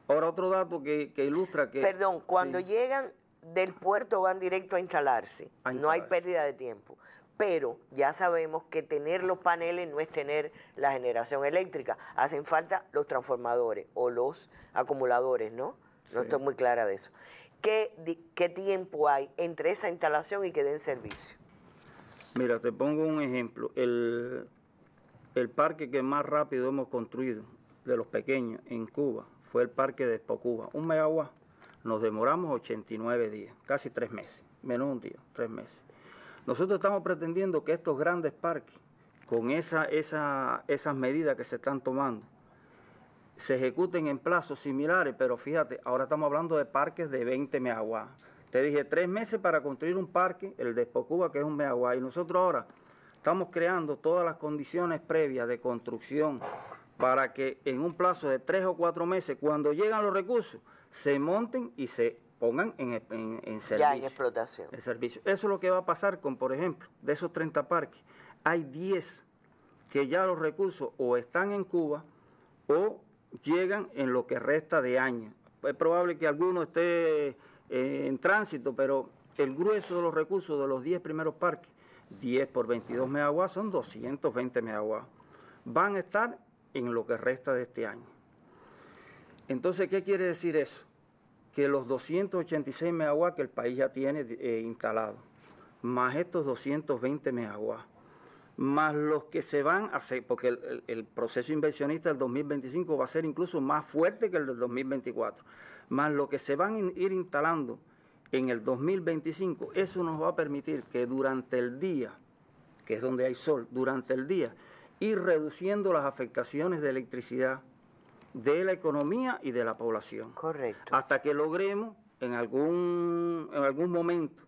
Ahora, otro dato que ilustra que... Perdón, cuando llegan del puerto van directo a instalarse. No hay pérdida de tiempo. Pero ya sabemos que tener los paneles no es tener la generación eléctrica. Hacen falta los transformadores o los acumuladores, ¿no? Sí. No estoy muy clara de eso. ¿Qué tiempo hay entre esa instalación y que den servicio? Mira, te pongo un ejemplo. El parque que más rápido hemos construido, de los pequeños, en Cuba, fue el parque de Expo Cuba. 1 megawatt, nos demoramos 89 días, casi 3 meses, menos un día, 3 meses. Nosotros estamos pretendiendo que estos grandes parques, con esas medidas que se están tomando, se ejecuten en plazos similares, pero fíjate, ahora estamos hablando de parques de 20 megawatt. Te dije 3 meses para construir un parque, el de Expo Cuba, que es 1 megawatt. Y nosotros ahora estamos creando todas las condiciones previas de construcción para que en un plazo de 3 o 4 meses, cuando llegan los recursos, se monten y se pongan en servicio. Ya en explotación. En servicio. Eso es lo que va a pasar con, por ejemplo, de esos 30 parques. Hay 10 que ya los recursos o están en Cuba o llegan en lo que resta de año. Es probable que alguno esté... en tránsito, pero el grueso de los recursos de los 10 primeros parques, 10 por 22 megawatts son 220 megawatts, van a estar en lo que resta de este año. Entonces, ¿qué quiere decir eso? Que los 286 megawatts que el país ya tiene instalado, más estos 220 megawatts, más los que se van a hacer, porque el proceso inversionista del 2025 va a ser incluso más fuerte que el del 2024, más lo que se van a ir instalando en el 2025, eso nos va a permitir que durante el día, que es donde hay sol, durante el día, ir reduciendo las afectaciones de electricidad de la economía y de la población. Correcto. Hasta que logremos en algún momento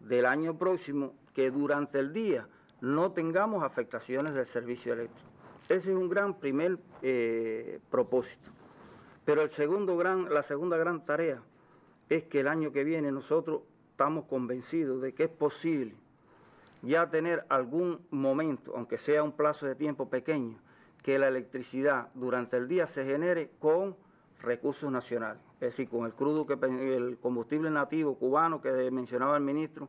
del año próximo que durante el día no tengamos afectaciones del servicio eléctrico. Ese es un gran primer propósito. Pero la segunda gran tarea es que el año que viene nosotros estamos convencidos de que es posible ya tener algún momento, aunque sea un plazo de tiempo pequeño, que la electricidad durante el día se genere con recursos nacionales. Es decir, con el combustible nativo cubano que mencionaba el ministro,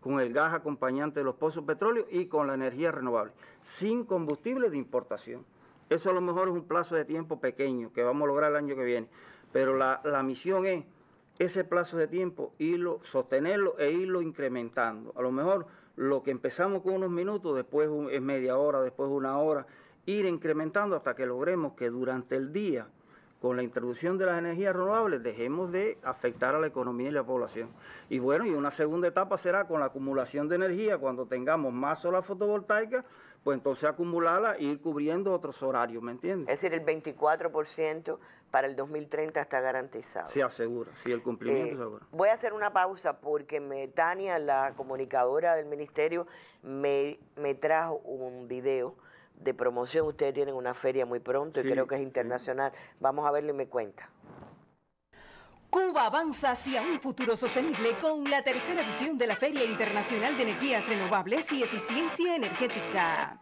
con el gas acompañante de los pozos petróleos y con la energía renovable, sin combustible de importación. Eso a lo mejor es un plazo de tiempo pequeño que vamos a lograr el año que viene, pero la misión es ese plazo de tiempo, sostenerlo e irlo incrementando. A lo mejor lo que empezamos con unos minutos, después es media hora, después 1 hora, ir incrementando hasta que logremos que durante el día, con la introducción de las energías renovables, dejemos de afectar a la economía y la población. Y bueno, y una segunda etapa será con la acumulación de energía, cuando tengamos más solar fotovoltaica, pues entonces acumularla e ir cubriendo otros horarios, ¿me entiendes? Es decir, el 24% para el 2030 está garantizado. Se asegura, sí, el cumplimiento se asegura. Voy a hacer una pausa porque Tania, la comunicadora del ministerio, me trajo un video de promoción. Ustedes tienen una feria muy pronto y creo que es internacional. Vamos a verlo y me cuenta. Cuba avanza hacia un futuro sostenible con la 3ª edición de la Feria Internacional de Energías Renovables y Eficiencia Energética.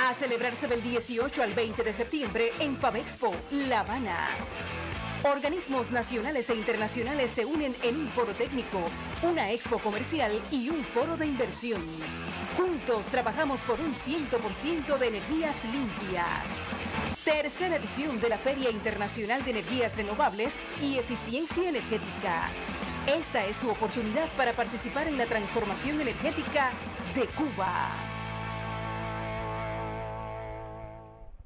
A celebrarse del 18 al 20 de septiembre en Pavexpo, La Habana. Organismos nacionales e internacionales se unen en un foro técnico, una expo comercial y un foro de inversión. Juntos trabajamos por un 100% de energías limpias. 3ª edición de la Feria Internacional de Energías Renovables y Eficiencia Energética. Esta es su oportunidad para participar en la transformación energética de Cuba.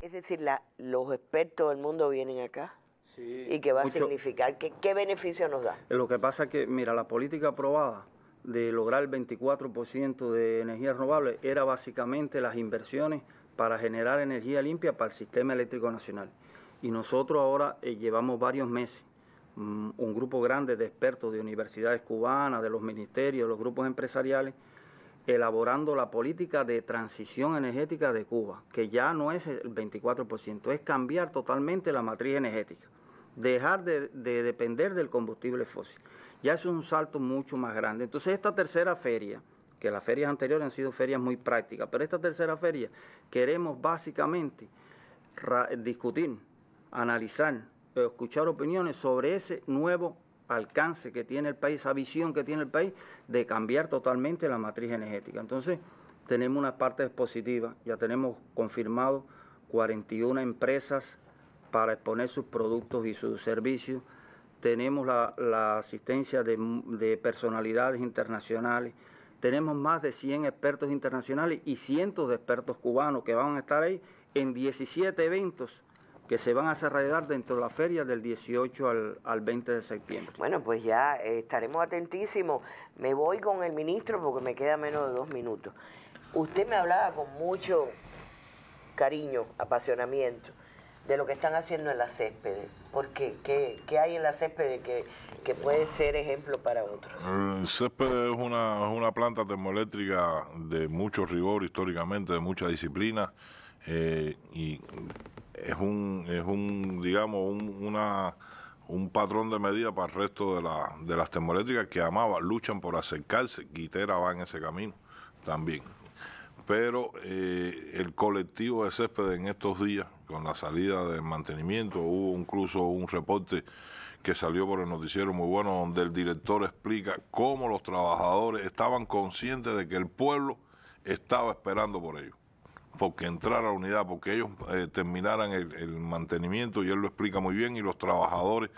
Es decir, los expertos del mundo vienen acá. Sí, y que va a significar, ¿qué beneficio nos da? Lo que pasa es que, mira, la política aprobada de lograr el 24% de energía renovable era básicamente las inversiones para generar energía limpia para el sistema eléctrico nacional. Y nosotros ahora llevamos varios meses, un grupo grande de expertos de universidades cubanas, de los ministerios, de los grupos empresariales, elaborando la política de transición energética de Cuba, que ya no es el 24%, es cambiar totalmente la matriz energética, dejar de depender del combustible fósil. Ya eso es un salto mucho más grande. Entonces esta tercera feria, que las ferias anteriores han sido ferias muy prácticas, pero esta tercera feria queremos básicamente discutir, analizar, escuchar opiniones sobre ese nuevo alcance que tiene el país, esa visión que tiene el país de cambiar totalmente la matriz energética. Entonces tenemos una parte positiva, ya tenemos confirmado 41 empresas para exponer sus productos y sus servicios. Tenemos la asistencia de personalidades internacionales, tenemos más de 100 expertos internacionales y cientos de expertos cubanos que van a estar ahí en 17 eventos que se van a desarrollar dentro de la feria del 18 al 20 de septiembre. Bueno, pues ya estaremos atentísimos. Me voy con el ministro porque me queda menos de 2 minutos. Usted me hablaba con mucho cariño, apasionamiento, de lo que están haciendo en la césped. ¿Por qué? ¿Qué hay en la césped que puede ser ejemplo para otros? El césped es una planta termoeléctrica de mucho rigor históricamente, de mucha disciplina, y es un patrón de medida para el resto de las termoeléctricas que amaba, luchan por acercarse. Quitera va en ese camino también. Pero el colectivo de césped en estos días, con la salida del mantenimiento, hubo incluso un reporte que salió por el noticiero muy bueno, donde el director explica cómo los trabajadores estaban conscientes de que el pueblo estaba esperando por ellos, porque entrara a la unidad, porque ellos terminaran el mantenimiento, y él lo explica muy bien, y los trabajadores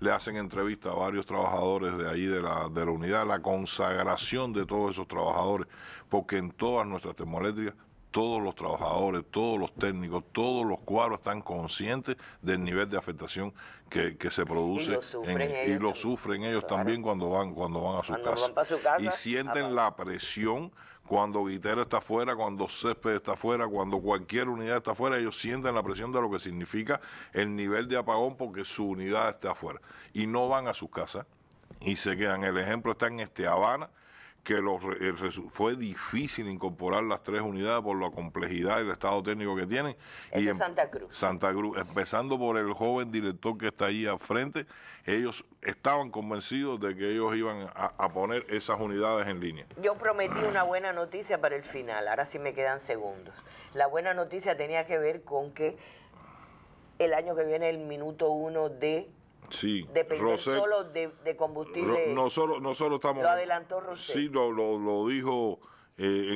le hacen entrevista a varios trabajadores de ahí de la unidad, la consagración de todos esos trabajadores, porque en todas nuestras termoeléctricas, todos los trabajadores, todos los técnicos, todos los cuadros están conscientes del nivel de afectación que se produce, y lo sufren ellos también cuando van a su casa. Y sienten la presión. Cuando Guitera está afuera, cuando Césped está afuera, cuando cualquier unidad está afuera, ellos sienten la presión de lo que significa el nivel de apagón porque su unidad está afuera. Y no van a sus casas y se quedan. El ejemplo está en Este Habana, que fue difícil incorporar las 3 unidades por la complejidad y el estado técnico que tienen. Y en Santa Cruz. Santa Cruz, empezando por el joven director que está ahí al frente, ellos estaban convencidos de que ellos iban a poner esas unidades en línea. Yo prometí una buena noticia para el final, ahora sí me quedan segundos. La buena noticia tenía que ver con que el año que viene el minuto 1 de... Sí, depender Rosell, solo de combustible. Nosotros estamos. Lo adelantó Rosell. Sí, lo dijo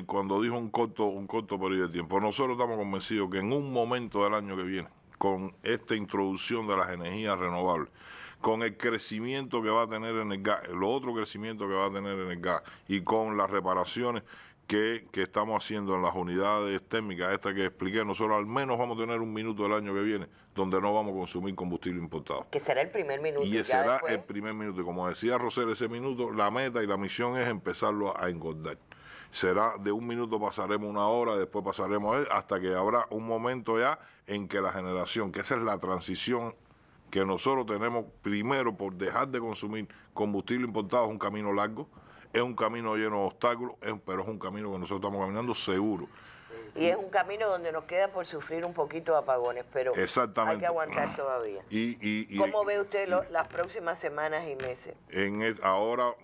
cuando dijo un corto periodo de tiempo. Nosotros estamos convencidos que en un momento del año que viene, con esta introducción de las energías renovables, con el crecimiento que va a tener en el gas, el otro crecimiento que va a tener en el gas, y con las reparaciones que estamos haciendo en las unidades térmicas, esta que expliqué, nosotros al menos vamos a tener un minuto del año que viene donde no vamos a consumir combustible importado. Que será el primer minuto. Y ese será después el primer minuto. Y como decía Rosell, ese minuto, la meta y la misión es empezarlo a engordar. Será de 1 minuto pasaremos 1 hora, después pasaremos hasta que habrá un momento ya en que la generación, que esa es la transición que nosotros tenemos primero por dejar de consumir combustible importado, es un camino largo. Es un camino lleno de obstáculos, pero es un camino que nosotros estamos caminando seguro. Y es un camino donde nos queda por sufrir un poquito de apagones, pero hay que aguantar todavía. ¿Cómo ve usted las próximas semanas y meses? Ahora,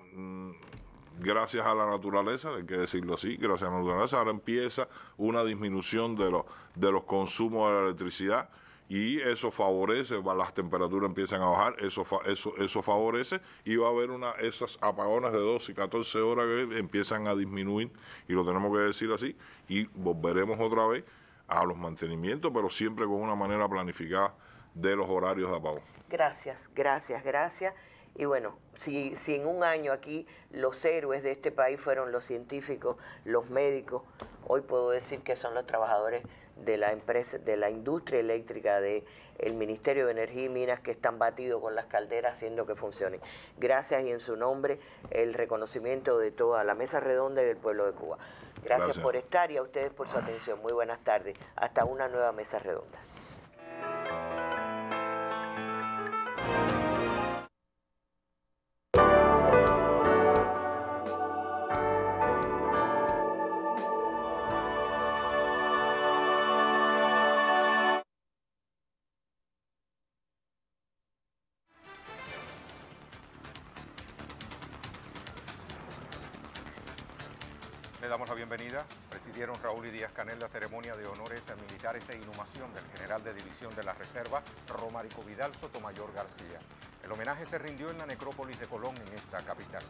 gracias a la naturaleza, hay que decirlo así, gracias a la naturaleza, ahora empieza una disminución de los consumos de la electricidad, y eso favorece, las temperaturas empiezan a bajar, eso favorece, y va a haber esas apagones de 12 y 14 horas que empiezan a disminuir, y lo tenemos que decir así, y volveremos otra vez a los mantenimientos, pero siempre con una manera planificada de los horarios de apagón. Gracias. Y bueno, si en un año aquí los héroes de este país fueron los científicos, los médicos, hoy puedo decir que son los trabajadores de la empresa, de la industria eléctrica, del Ministerio de Energía y Minas, que están batidos con las calderas haciendo que funcionen. Gracias, y en su nombre el reconocimiento de toda la mesa redonda y del pueblo de Cuba. Gracias por estar, y a ustedes por su atención. Muy buenas tardes. Hasta una nueva mesa redonda. Damos la bienvenida. Presidieron Raúl y Díaz-Canel la ceremonia de honores militares e inhumación del general de división de la Reserva, Romarico Vidal Sotomayor García. El homenaje se rindió en la necrópolis de Colón, en esta capital.